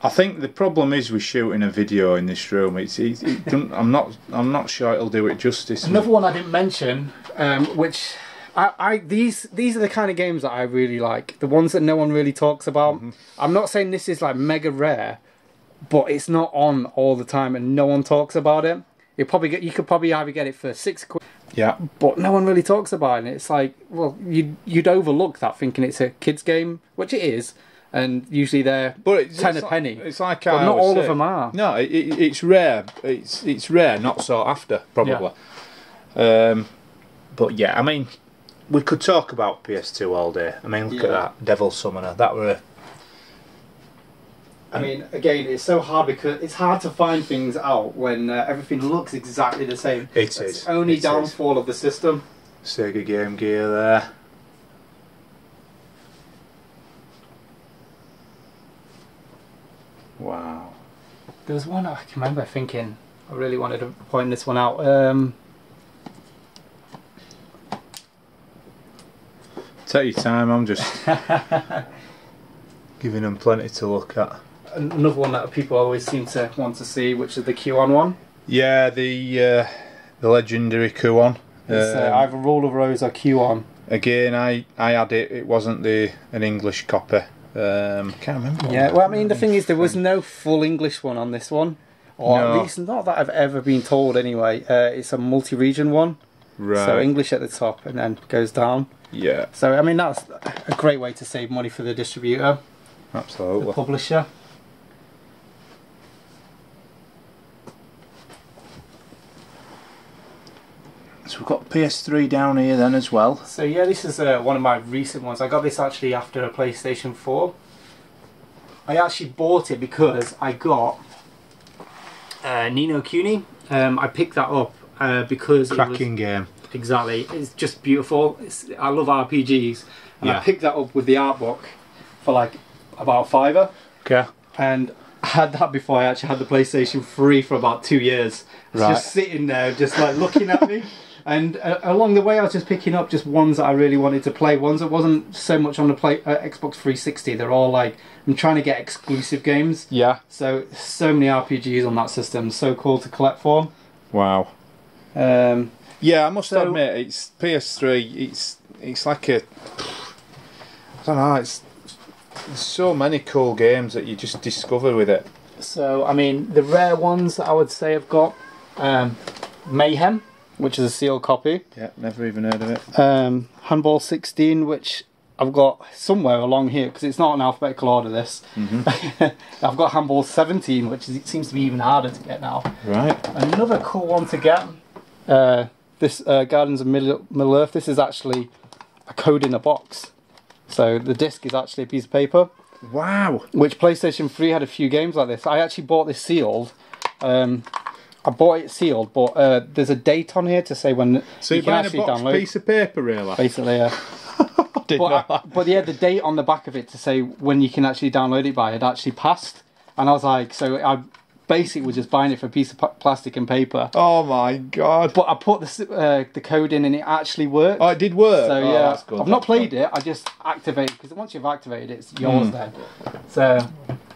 I think the problem is we're shooting a video in this room. I'm not sure it'll do it justice. Another one I didn't mention, which these are the kind of games that I really like. The ones that no one really talks about. Mm-hmm. I'm not saying this is like mega rare, but it's not on all the time and no one talks about it. You could probably either get it for 6 quid. Yeah. But no one really talks about it. And it's like, well, you'd overlook that thinking it's a kids game, which it is. And usually they're ten a penny. It's like but not all of them are. No, it's rare. It's rare, not sought after, probably. Yeah. But yeah, I mean, we could talk about PS2 all day. I mean, look at that Devil Summoner. That were I mean, again, it's so hard because it's hard to find things out when everything looks exactly the same. That's the only downfall of the system. Sega Game Gear there. Wow. There was one I can remember thinking, I really wanted to point this one out. Take your time, I'm just giving them plenty to look at. Another one that people always seem to want to see, which is the Q-on one. Yeah, the legendary Q-on. Either Rule of Rose or Q-on. Again, I had it. It wasn't an English copy. Can't remember. Yeah, well, I mean, the thing is, there was no full English one on this one, or at least not that I've ever been told. Anyway, it's a multi-region one, right? So English at the top and then goes down. Yeah. So I mean, that's a great way to save money for the distributor. Absolutely. The publisher. So we've got PS3 down here then as well. So yeah, this is one of my recent ones. I got this actually after a PlayStation 4. I actually bought it because I got Nino Kuni. I picked that up because cracking game. Exactly, it's just beautiful. I love RPGs, and I picked that up with the art book for like about £5. Okay. And I had that before I actually had the PlayStation 3 for about 2 years. It's just sitting there, just like looking at me. And along the way, I was just picking up just ones that I really wanted to play. Ones that wasn't so much on the Xbox 360. They're all like, I'm trying to get exclusive games. Yeah. So many RPGs on that system. So cool to collect for. Wow. Yeah, I must admit, it's PS3. It's like a, I don't know. It's there's so many cool games that you just discover with it. So I mean, the rare ones that I would say I've got, Mayhem, which is a sealed copy. Yeah, never even heard of it. Handball 16, which I've got somewhere along here because it's not in alphabetical order. This I've got Handball 17, which is, it seems to be even harder to get now. Right. Another cool one to get. This Gardens of Middle Earth. This is actually a code in a box. So the disc is actually a piece of paper. Wow. Which PlayStation 3 had a few games like this. I actually bought this sealed. I bought it sealed, but there's a date on here to say when. So you can actually download a piece of paper, really. Basically, yeah. But yeah, the date on the back of it to say when you can actually download it by had actually passed, and I was like, so I basically was just buying it for a piece of plastic and paper. Oh my god! But I put the code in, and it actually worked. Oh, it did work. So yeah, that's good. I've not played it. I just activated, because once you've activated, it's yours then.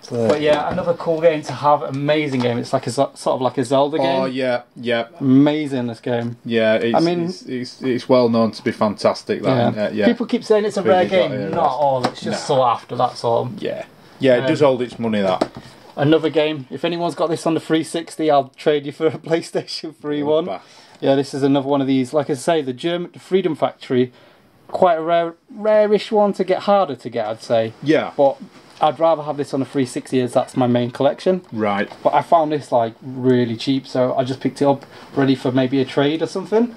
So, but yeah, another cool game to have. Amazing game. It's like a sort of like a Zelda game. Oh yeah, yeah. Amazing, this game. Yeah, I mean, it's well known to be fantastic. That, yeah. Yeah. People keep saying it's a rare game. Not all. It's just sought after. That's all. Yeah. Yeah, it does hold its money. That. Another game, if anyone's got this on the 360, I'll trade you for a PlayStation 3 one. Yeah, this is another one of these. Like I say, the Freedom Factory, quite a rare-ish one to get, harder to get, I'd say. Yeah. But I'd rather have this on the 360 as that's my main collection. Right. But I found this, like, really cheap, so I just picked it up, ready for maybe a trade or something.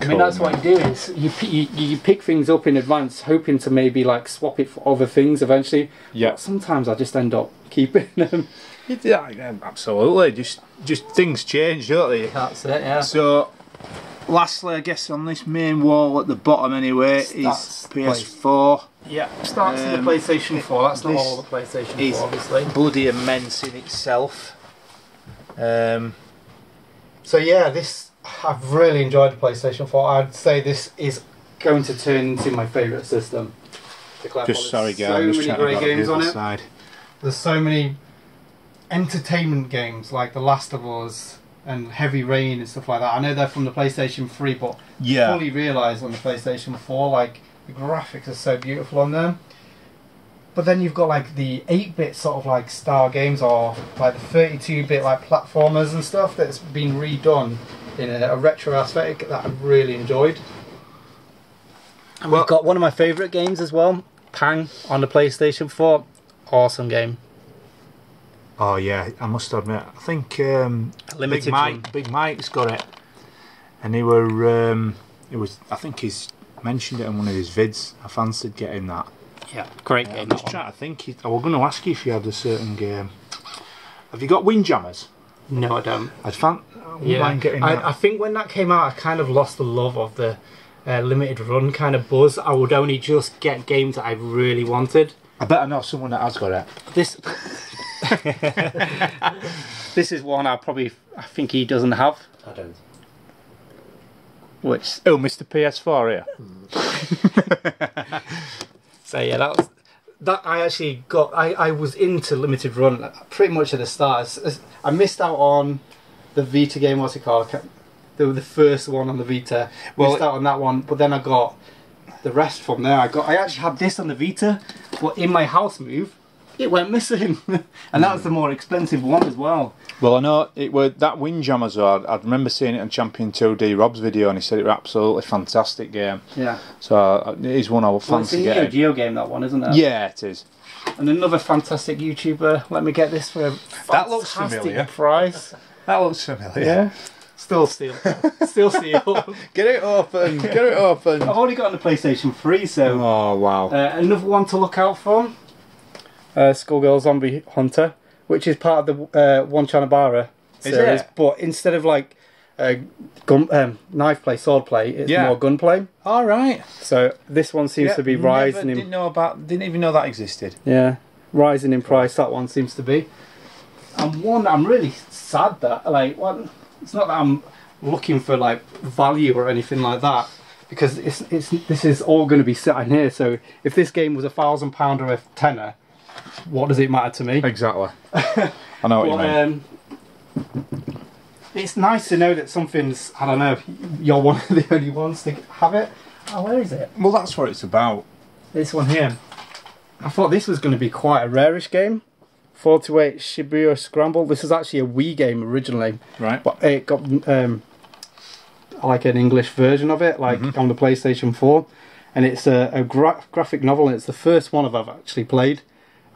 Cool, I mean, that's what you do, is you pick things up in advance, hoping to maybe like swap it for other things eventually. Yeah. But sometimes I just end up keeping them. Yeah, absolutely. Just things change, don't they? That's it, yeah. So, lastly, I guess on this main wall at the bottom anyway is PS4. Yeah, starts in the PlayStation 4. That's not all the PlayStation 4, obviously. Bloody immense in itself. So yeah, this, I've really enjoyed the PlayStation 4. I'd say this is going to turn into my favourite system. Just sorry, girl. There's so many great games on it. There's so many entertainment games like The Last of Us and Heavy Rain and stuff like that. I know they're from the PlayStation 3, but fully realised on the PlayStation 4. Like, the graphics are so beautiful on them. But then you've got like the 8-bit sort of like style games, or like the 32-bit like platformers and stuff that's been redone in a retro aesthetic that I really enjoyed. And we've got one of my favourite games as well, Pang, on the PlayStation 4. Awesome game. Oh yeah, I must admit, I think Big Mike's got it, and it was, I think he's mentioned it in one of his vids. I fancied getting that. Yeah, great game. I'm just trying to think. I was going to ask you if you had a certain game. Have you got Windjammers? No, I don't. I think when that came out, I kind of lost the love of the limited run kind of buzz. I would only just get games that I really wanted. I bet I know someone that has got it. This is one I think he doesn't have. I don't. Which? Oh, Mr. PS4 here. So yeah, I was into limited run pretty much at the start. I missed out on the Vita game, what's it called? They were the first one on the Vita. Missed out on that one, but then I got the rest from there. I actually had this on the Vita, but in my house move, it went missing, and that was the more expensive one as well. Well, I know it were that Windjammers. I remember seeing it on Champion 2D Rob's video, and he said it was absolutely fantastic game. Yeah. So it is one I will fancy getting. It's a Neo Geo game, that one, isn't it? Yeah, it is. And another fantastic YouTuber. Let me get this for a fantastic price. That looks familiar. Yeah. Still sealed. Still sealed. Get it open. Get it open. I've already got on the PlayStation 3, so. Oh wow. Another one to look out for. Skullgirl Zombie Hunter, which is part of the One Chanabara series, but instead of like knife play, sword play, it's more gunplay. All right. So this one seems to be rising. Didn't even know that existed. Yeah, rising in price. That one seems to be. And one I'm really sad that it's not that I'm looking for like value or anything like that, because this is all going to be sitting here. So if this game was £1,000 or a tenner, what does it matter to me? Exactly. I know what you mean. It's nice to know that something's, I don't know, you're one of the only ones to have it. Oh, where is it? Well, that's what it's about. This one here. I thought this was going to be quite a rarish game. 428 Shibuya Scramble. This is actually a Wii game originally. Right. But it got like an English version of it, like on the PlayStation 4. And it's a graphic novel, and it's the first one I've actually played.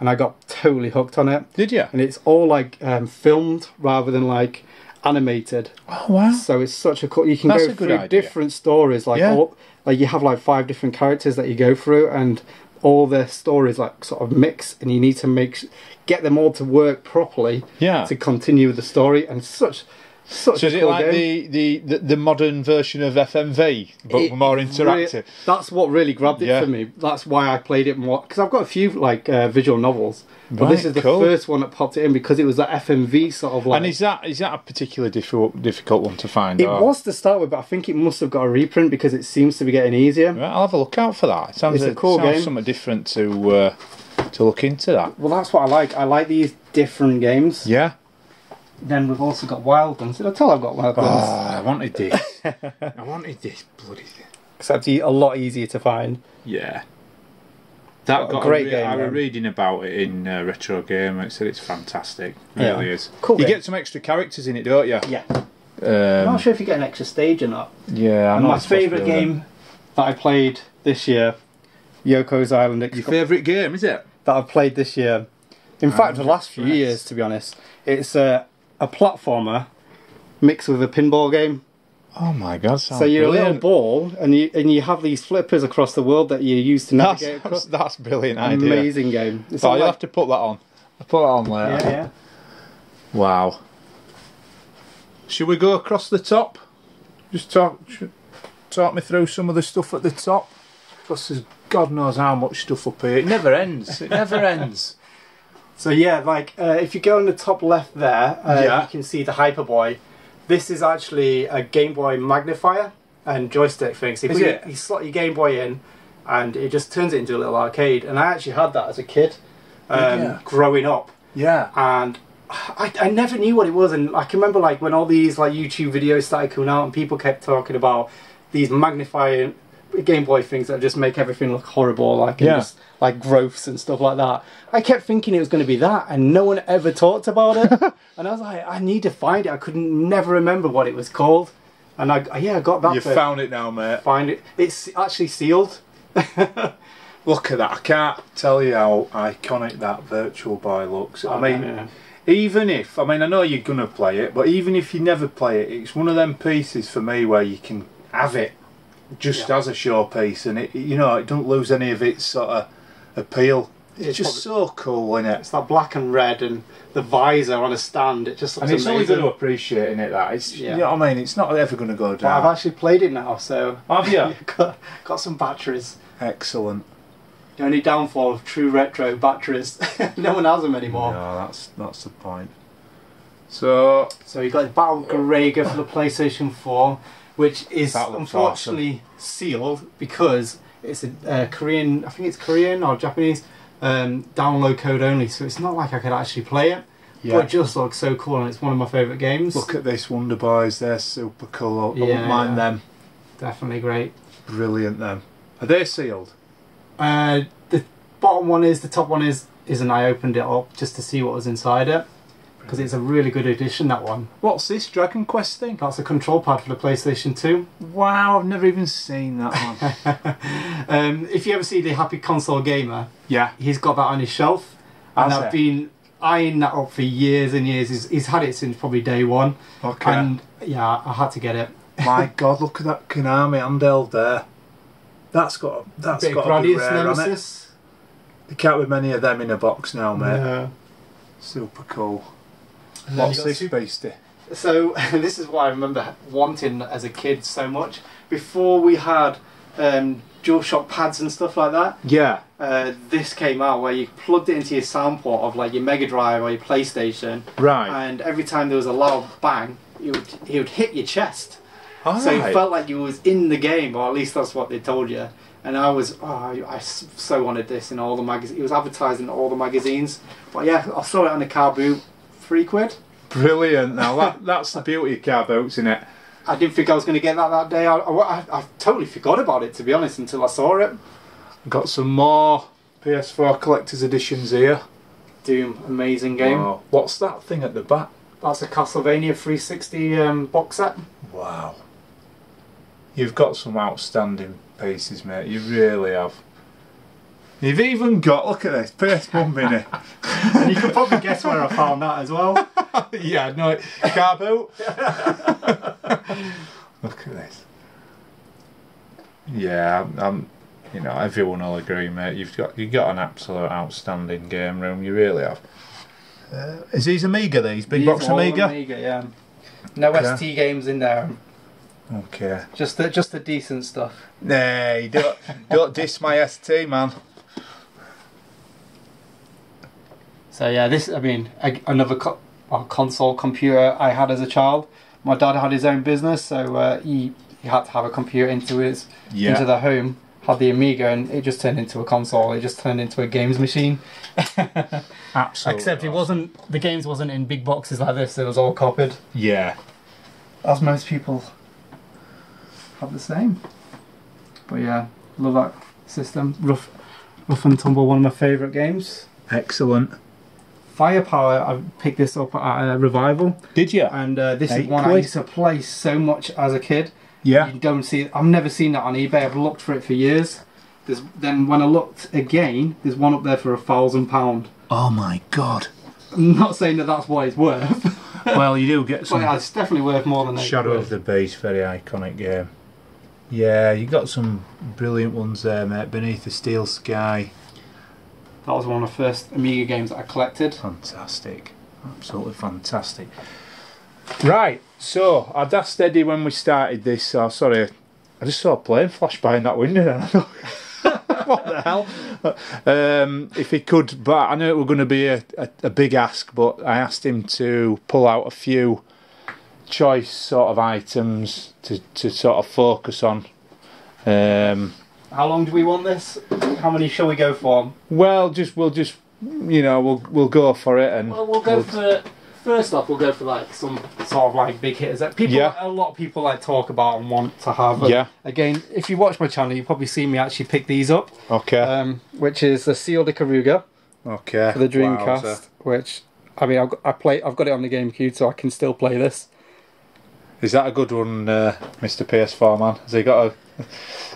And I got totally hooked on it. Did you? And it's all like filmed rather than like animated. Oh wow! So it's such a cool. You can go through different stories. Like you have like 5 different characters that you go through, and all their stories like sort of mix, and you need to get them all to work properly. Yeah. To continue the story, and such. So is it like the modern version of FMV, but more interactive? That's what really grabbed it for me. That's why I played it more, because I've got a few like visual novels, but this is the first one that popped it in, because it was that FMV sort of like. And is that a particularly difficult one to find? It was to start with, but I think it must have got a reprint because it seems to be getting easier. Right, I'll have a look out for that. It sounds a cool game. Something different to look into that. Well, that's what I like. I like these different games. Yeah. Then we've also got Wild Guns. Did I tell I've got Wild Guns? Oh, I wanted this. I wanted this bloody thing. It's actually a lot easier to find. Yeah. That got a great game. I was reading about it in Retro Gamer. It said it's fantastic. It really is. Cool. You get some extra characters in it, don't you? Yeah. I'm not sure if you get an extra stage or not. Yeah. And my favourite game that I played this year, Yoko's Island. Your favourite game, is it? That I've played this year. In fact, the last few years, to be honest. It's a platformer mixed with a pinball game. Oh my god! So you're a little ball, and you have these flippers across the world that you use to navigate. That's brilliant idea. Amazing game. So you'll have to put that on. I'll put that on later. Yeah, yeah. Wow. Should we go across the top? Just talk me through some of the stuff at the top. Because there's God knows how much stuff up here. It never ends. It never ends. So yeah, like if you go in the top left there, you can see the Hyper Boy. This is actually a Game Boy magnifier and joystick thing. So you slot your Game Boy in, and it just turns it into a little arcade. And I actually had that as a kid, growing up. Yeah. And I never knew what it was, and I can remember like when all these like YouTube videos started coming out, and people kept talking about these magnifying Game Boy things that just make everything look horrible, like just like growths and stuff like that. I kept thinking it was going to be that, and no one ever talked about it. And I was like, I need to find it. I couldn't never remember what it was called, and I got that. You found it now, mate. Find it. It's actually sealed. Look at that! I can't tell you how iconic that Virtual Boy looks. I mean, I know you're gonna play it, but even if you never play it, it's one of them pieces for me where you can have it. Just as a showpiece, and it, you know, it don't lose any of its sort of appeal. It's just so cool, isn't it? It's that black and red and the visor on a stand. It just looks amazing. And it's always going to appreciate in it that. It's, yeah. You know what I mean? It's not ever going to go down. But I've actually played it now, so... Have you? got some batteries. Excellent. The only downfall of true retro batteries. No one has them anymore. No, that's the point. So you've got Battle Garaga for the PlayStation 4, which is unfortunately sealed because it's a Korean... I think it's Korean or Japanese... download code only, so it's not like I could actually play it, yeah. But it just looks so cool and it's one of my favourite games. Look at this, Wonder Boys, they're super cool. I wouldn't mind them. Definitely great. Brilliant them. Are they sealed? The bottom one is, the top one is, and I opened it up just to see what was inside it, because it's a really good edition, that one. What's this, Dragon Quest thing? That's a control pad for the PlayStation 2. Wow, I've never even seen that one. If you ever see the Happy Console Gamer, yeah, he's got that on his shelf, and I've been eyeing that up for years and years. He's had it since probably day one. Okay. And yeah, I had to get it. My God, look at that Konami handheld there. That's got a bit of Parodius Nemesis. They can't with many of them in a box now, mate. Yeah. Super cool. What's this beastie? So this is what I remember wanting as a kid so much. Before we had DualShock pads and stuff like that. Yeah. This came out where you plugged it into your sound port of like your Mega Drive or your PlayStation. Right. And every time there was a loud bang, it would hit your chest. All so right. You felt like you was in the game, or at least that's what they told you. And I was, I so wanted this in all the magazines. It was advertised in all the magazines. But yeah, I saw it on the car boot. £3. Brilliant. Now that's the beauty of car boots, isn't it? I didn't think I was going to get that day. I totally forgot about it, to be honest, until I saw it. Got some more PS4 collector's editions here. Doom, amazing game. Wow. What's that thing at the back? That's a Castlevania 360 box set. Wow. You've got some outstanding pieces, mate. You really have. You've even got, look at this, PS1 Mini. And you can probably guess where I found that as well. Yeah, no, car boot. Look at this. Yeah, you know, everyone will agree, mate. You've got an absolute outstanding game room. You really have. Is these Amiga? These big box Amiga? Amiga, yeah. No ST games in there. Okay. Just the decent stuff. Nay, don't diss my ST, man. So yeah, this, I mean, another console computer I had as a child. My dad had his own business, so he had to have a computer into the home. Had the Amiga, and it just turned into a console. It just turned into a games machine. Absolutely. Except it wasn't. The games wasn't in big boxes like this. It was all copied. Yeah. As most people have the same. But yeah, love that system. Rough and Tumble, one of my favourite games. Excellent. Firepower, I picked this up at a Revival. Did you? And this is one I used to play so much as a kid. Yeah. You don't see it. I've never seen that on eBay. I've looked for it for years. Then when I looked again, there's one up there for £1,000. Oh my God. I'm not saying that that's what it's worth. Well, you do get some. Well, yeah, it's definitely worth more than that. Shadow of the Beast, very iconic game. Yeah, you got some brilliant ones there, mate. Beneath the Steel Sky. That was one of the first Amiga games that I collected. Fantastic. Absolutely fantastic. Right, so I'd asked Eddie when we started this, sorry, I just saw a plane flash by in that window then. What the hell? If he could, but I know it was going to be a big ask, but I asked him to pull out a few choice sort of items to sort of focus on. How long do we want this? How many shall we go for? Well, we'll just, you know, we'll go for it, and we'll go for first off. We'll go for like some sort of like big hitters that people, a lot of people like talk about and want to have. And again, if you watch my channel, you probably see me actually pick these up. Okay. Which is the Seal de Karuga. Okay. For the Dreamcast, which I mean, I've got it on the GameCube, so I can still play this. Is that a good one, Mr. PS4 man? Has he got a?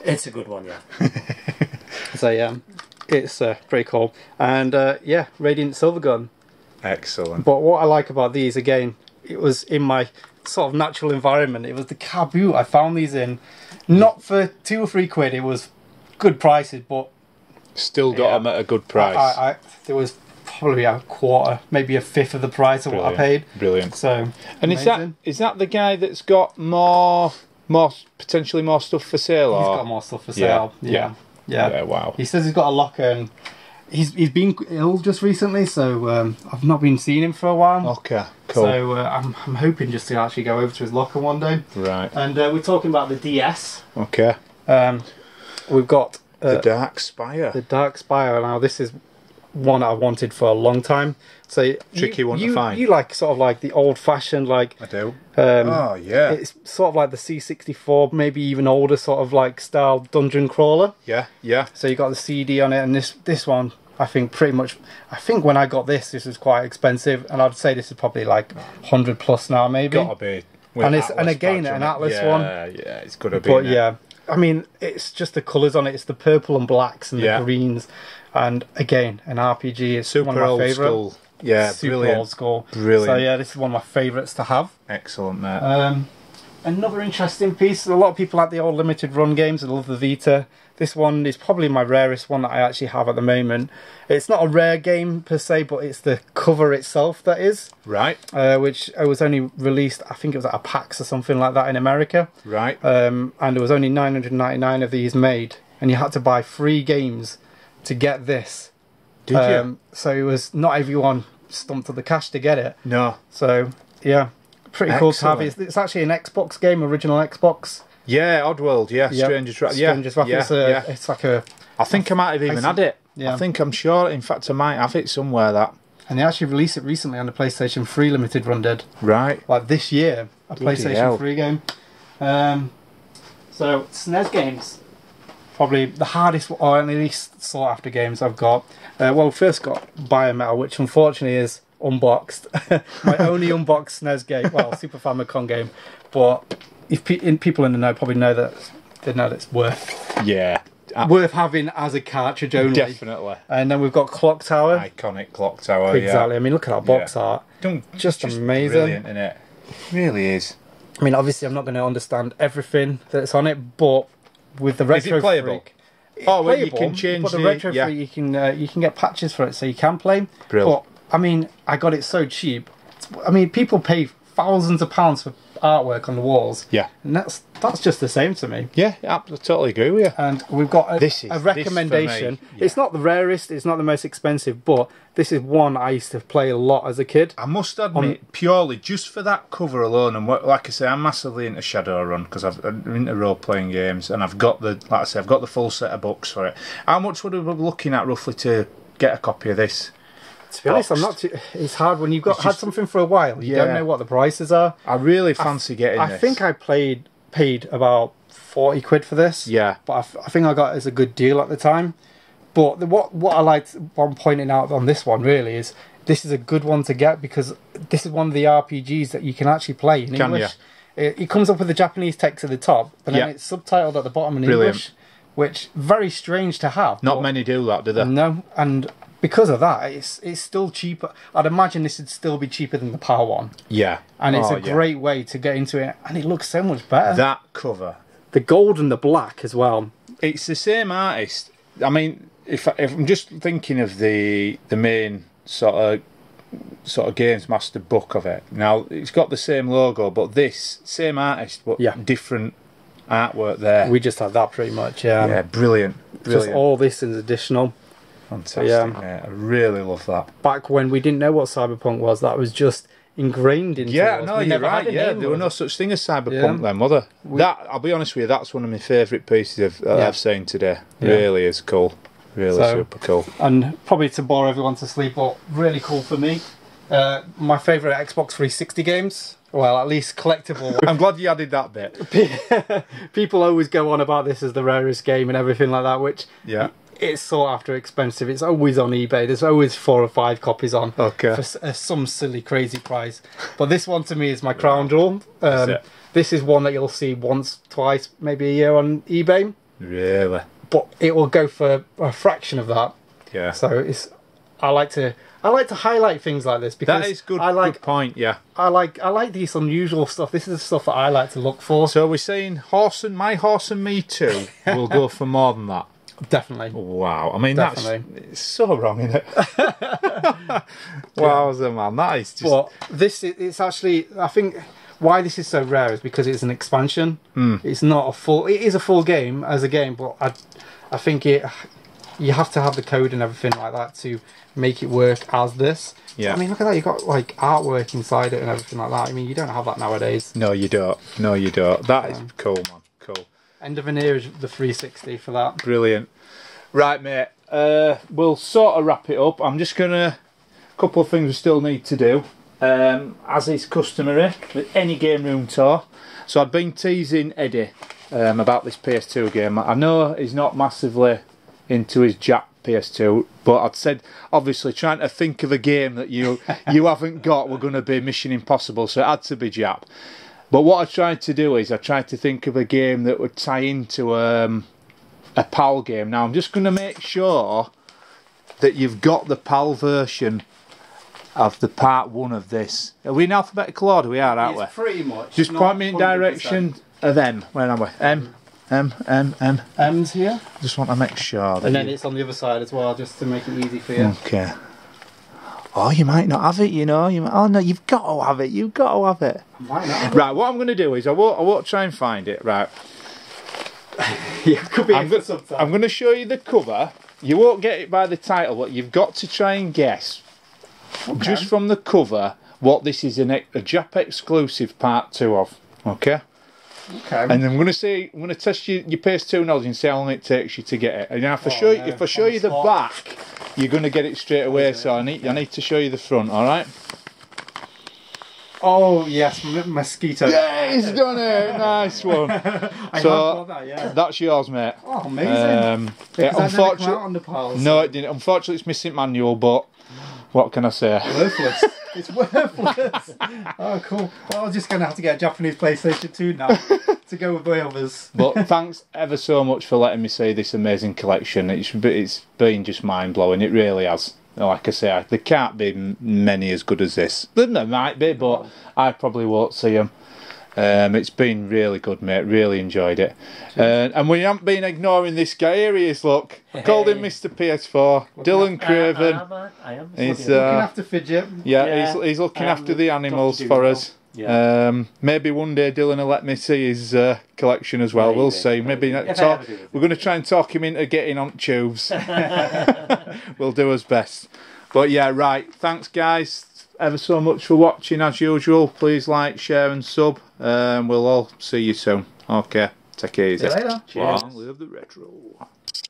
It's a good one, yeah. So yeah, it's pretty cool, and yeah, Radiant Silvergun. Excellent. But what I like about these, again, it was in my sort of natural environment. It was the car boot I found these in, not for £2 or £3. It was good prices, but Still got them at a good price. I there was probably a quarter, maybe a fifth of the price of what I paid. Brilliant. So, and is that the guy that's got potentially more stuff for sale? Or? He's got more stuff for sale. Yeah. Wow. He says he's got a locker. And he's been ill just recently, so I've not been seeing him for a while. Okay, cool. So I'm hoping just to actually go over to his locker one day. Right. And we're talking about the DS. Okay. We've got the Dark Spire. The Dark Spire. Now this is one I wanted for a long time. So tricky one to find. You like sort of like the old-fashioned, like I do. Oh yeah. It's sort of like the C64, maybe even older, sort of like style dungeon crawler. Yeah, yeah. So you got the CD on it, and this one I think pretty much. I think when I got this was quite expensive, and I'd say this is probably like 100 plus now, maybe. Gotta be. And again, an Atlas one. Yeah, it's gotta be. But yeah, I mean, it's just the colours on it. It's the purple and blacks and the greens. And again, an RPG is super one of my favourite. Yeah, super brilliant. Old school. Brilliant. So yeah, this is one of my favourites to have. Excellent, mate. Another interesting piece. A lot of people like the old limited run games. I love the Vita. This one is probably my rarest one that I actually have at the moment. It's not a rare game per se, but it's the cover itself that is. Right. Which was only released, I think it was at a PAX or something like that in America. Right. And there was only 999 of these made. And you had to buy 3 games to get this. Did you? So it was not everyone stumped for the cash to get it. No. So yeah, pretty cool to have. It's actually an Xbox game, original Xbox. Yeah, Oddworld. Yeah, yep. Stranger's Wrath. Yeah, it's like a. I think I might have even had it. Yeah. I think I'm sure. In fact, I might have it somewhere. That. And they actually released it recently on the PlayStation 3 limited run. Did. Right. Like this year, a PlayStation 3 game. So SNES games. Probably the hardest, or at least sought after games I've got. Well, first got Biometal, which unfortunately is unboxed. My only unboxed SNES game, well, Super Famicom game. But if people in the know probably know that it's worth. Yeah. Worth having as a cartridge only. Definitely. And then we've got Clock Tower. Iconic Clock Tower. Exactly. Yeah. I mean, look at that box art. Just amazing. Brilliant, isn't it? It really is. I mean, obviously, I'm not going to understand everything that's on it, but. With the retro freak, you can change the retro freak. You can get patches for it, so you can play. Brilliant. But I mean, I got it so cheap. I mean, people pay thousands of pounds for artwork on the walls. Yeah, and that's just the same to me. Yeah, I totally agree with you. And we've got a recommendation. Yeah. It's not the rarest, it's not the most expensive, but this is one I used to play a lot as a kid. I must admit, purely just for that cover alone, and like I say, I'm massively into Shadowrun because I'm into role-playing games, and I've got the full set of books for it. How much would we be looking at roughly to get a copy of this? To be honest, I'm not too. It's hard when you've had something for a while. You don't know what the prices are. I really fancy getting this. I think I paid about 40 quid for this. Yeah, but I think I got it as a good deal at the time. But what I liked, what I'm pointing out on this one really is this is a good one to get because this is one of the RPGs that you can actually play in English. It comes up with the Japanese text at the top, but then it's subtitled at the bottom in English, which very strange to have. Not many do that, do they? No, and. Because of that, it's still cheaper. I'd imagine this would still be cheaper than the Power one. Yeah. And it's a great way to get into it. And it looks so much better. That cover. The gold and the black as well. It's the same artist. I mean, if I'm just thinking of the main sort of Games Master book of it. Now, it's got the same logo, but this, same artist, but different artwork there. We just had that pretty much, yeah. Yeah, brilliant. Just all this is additional. Fantastic, I really love that. Back when we didn't know what cyberpunk was, that was just ingrained into us. Yeah, no, you're right, there was no such thing as cyberpunk then, was there? I'll be honest with you, that's one of my favourite pieces I've seen today. Yeah. Really is cool. Really super cool. And probably to bore everyone to sleep, but really cool for me. My favourite Xbox 360 games. Well, at least collectible. I'm glad you added that bit. People always go on about this as the rarest game and everything like that, which... yeah. It's sought after, expensive. It's always on eBay. There's always 4 or 5 copies on for some silly, crazy price. But this one to me is my crown jewel. This is one that you'll see once, twice, maybe a year on eBay. Really? But it will go for a fraction of that. Yeah. So I like to highlight things like this because that is good. Good point. Yeah. I like these unusual stuff. This is the stuff that I like to look for. So we're saying horse and me too. Will go for more than that. Definitely. Wow. I mean, that's so wrong, isn't it? Wowza, man. That is just... Well, this is, it's actually, I think why this is so rare is because it's an expansion. Mm. It's not a full... It is a full game as a game, but I think it... You have to have the code and everything like that to make it work as this. Yeah. I mean, look at that. You've got, like, artwork inside it and everything like that. I mean, you don't have that nowadays. No, you don't. No, you don't. That is cool, man. Cool. End of an era is the 360 for that. Brilliant. Right, mate. We'll sort of wrap it up. I'm just going to... A couple of things we still need to do. As is customary with any game room tour. So I've been teasing Eddie about this PS2 game. I know he's not massively... into his Jap PS2, but I'd said obviously trying to think of a game that you haven't got were going to be Mission Impossible, so it had to be Jap. But what I tried to do is I tried to think of a game that would tie into a PAL game. Now I'm just going to make sure that you've got the PAL version of the part one of this. Are we in alphabetical order? We are, aren't we? Pretty much. Just point me in direction of M. Where am I? M. M's here. Just want to make sure that... And then it's on the other side as well, just to make it easy for you. Okay. Oh, you might not have it, you know. You might, oh, no, you've got to have it. You've got to have it. I might not have it. Right, what I'm going to do is I won't try and find it. Right. Yeah, could be I'm going to show you the cover. You won't get it by the title, but you've got to try and guess, just from the cover, what this is a Jap exclusive part two of. Okay? Okay. And I'm going to test your PS2 knowledge and see how long it takes you to get it. And if I show you the back, you're going to get it straight away. Okay. So I need to show you the front. All right. Oh yes, mosquito. Yeah, he's done it. Nice one. That's yours, mate. Oh, amazing. Yeah, unfortunately, on the piles, no, it didn't. Unfortunately, it's missing manual. But what can I say? Worthless. It's worthless. Oh, cool. Well, I'm just going to have to get a Japanese PlayStation 2 now to go with my others. But thanks ever so much for letting me see this amazing collection. It's been just mind-blowing. It really has. Like I say, there can't be many as good as this. There might be, but I probably won't see them. It's been really good, mate. Really enjoyed it. And we haven't been ignoring this guy. Here he is, look. I called him Mr. PS4. Dylan Craven. He's looking after Fidget. Yeah, he's looking after the animals for us. Yeah. Maybe one day Dylan will let me see his collection as well. Maybe, we'll see. We're going to try and talk him into getting on tubes. We'll do his best. But yeah, right. Thanks, guys. Ever so much for watching. As usual, please like, share and sub, and we'll all see you soon. Okay, take it easy. See you later. Cheers. Long live the retro.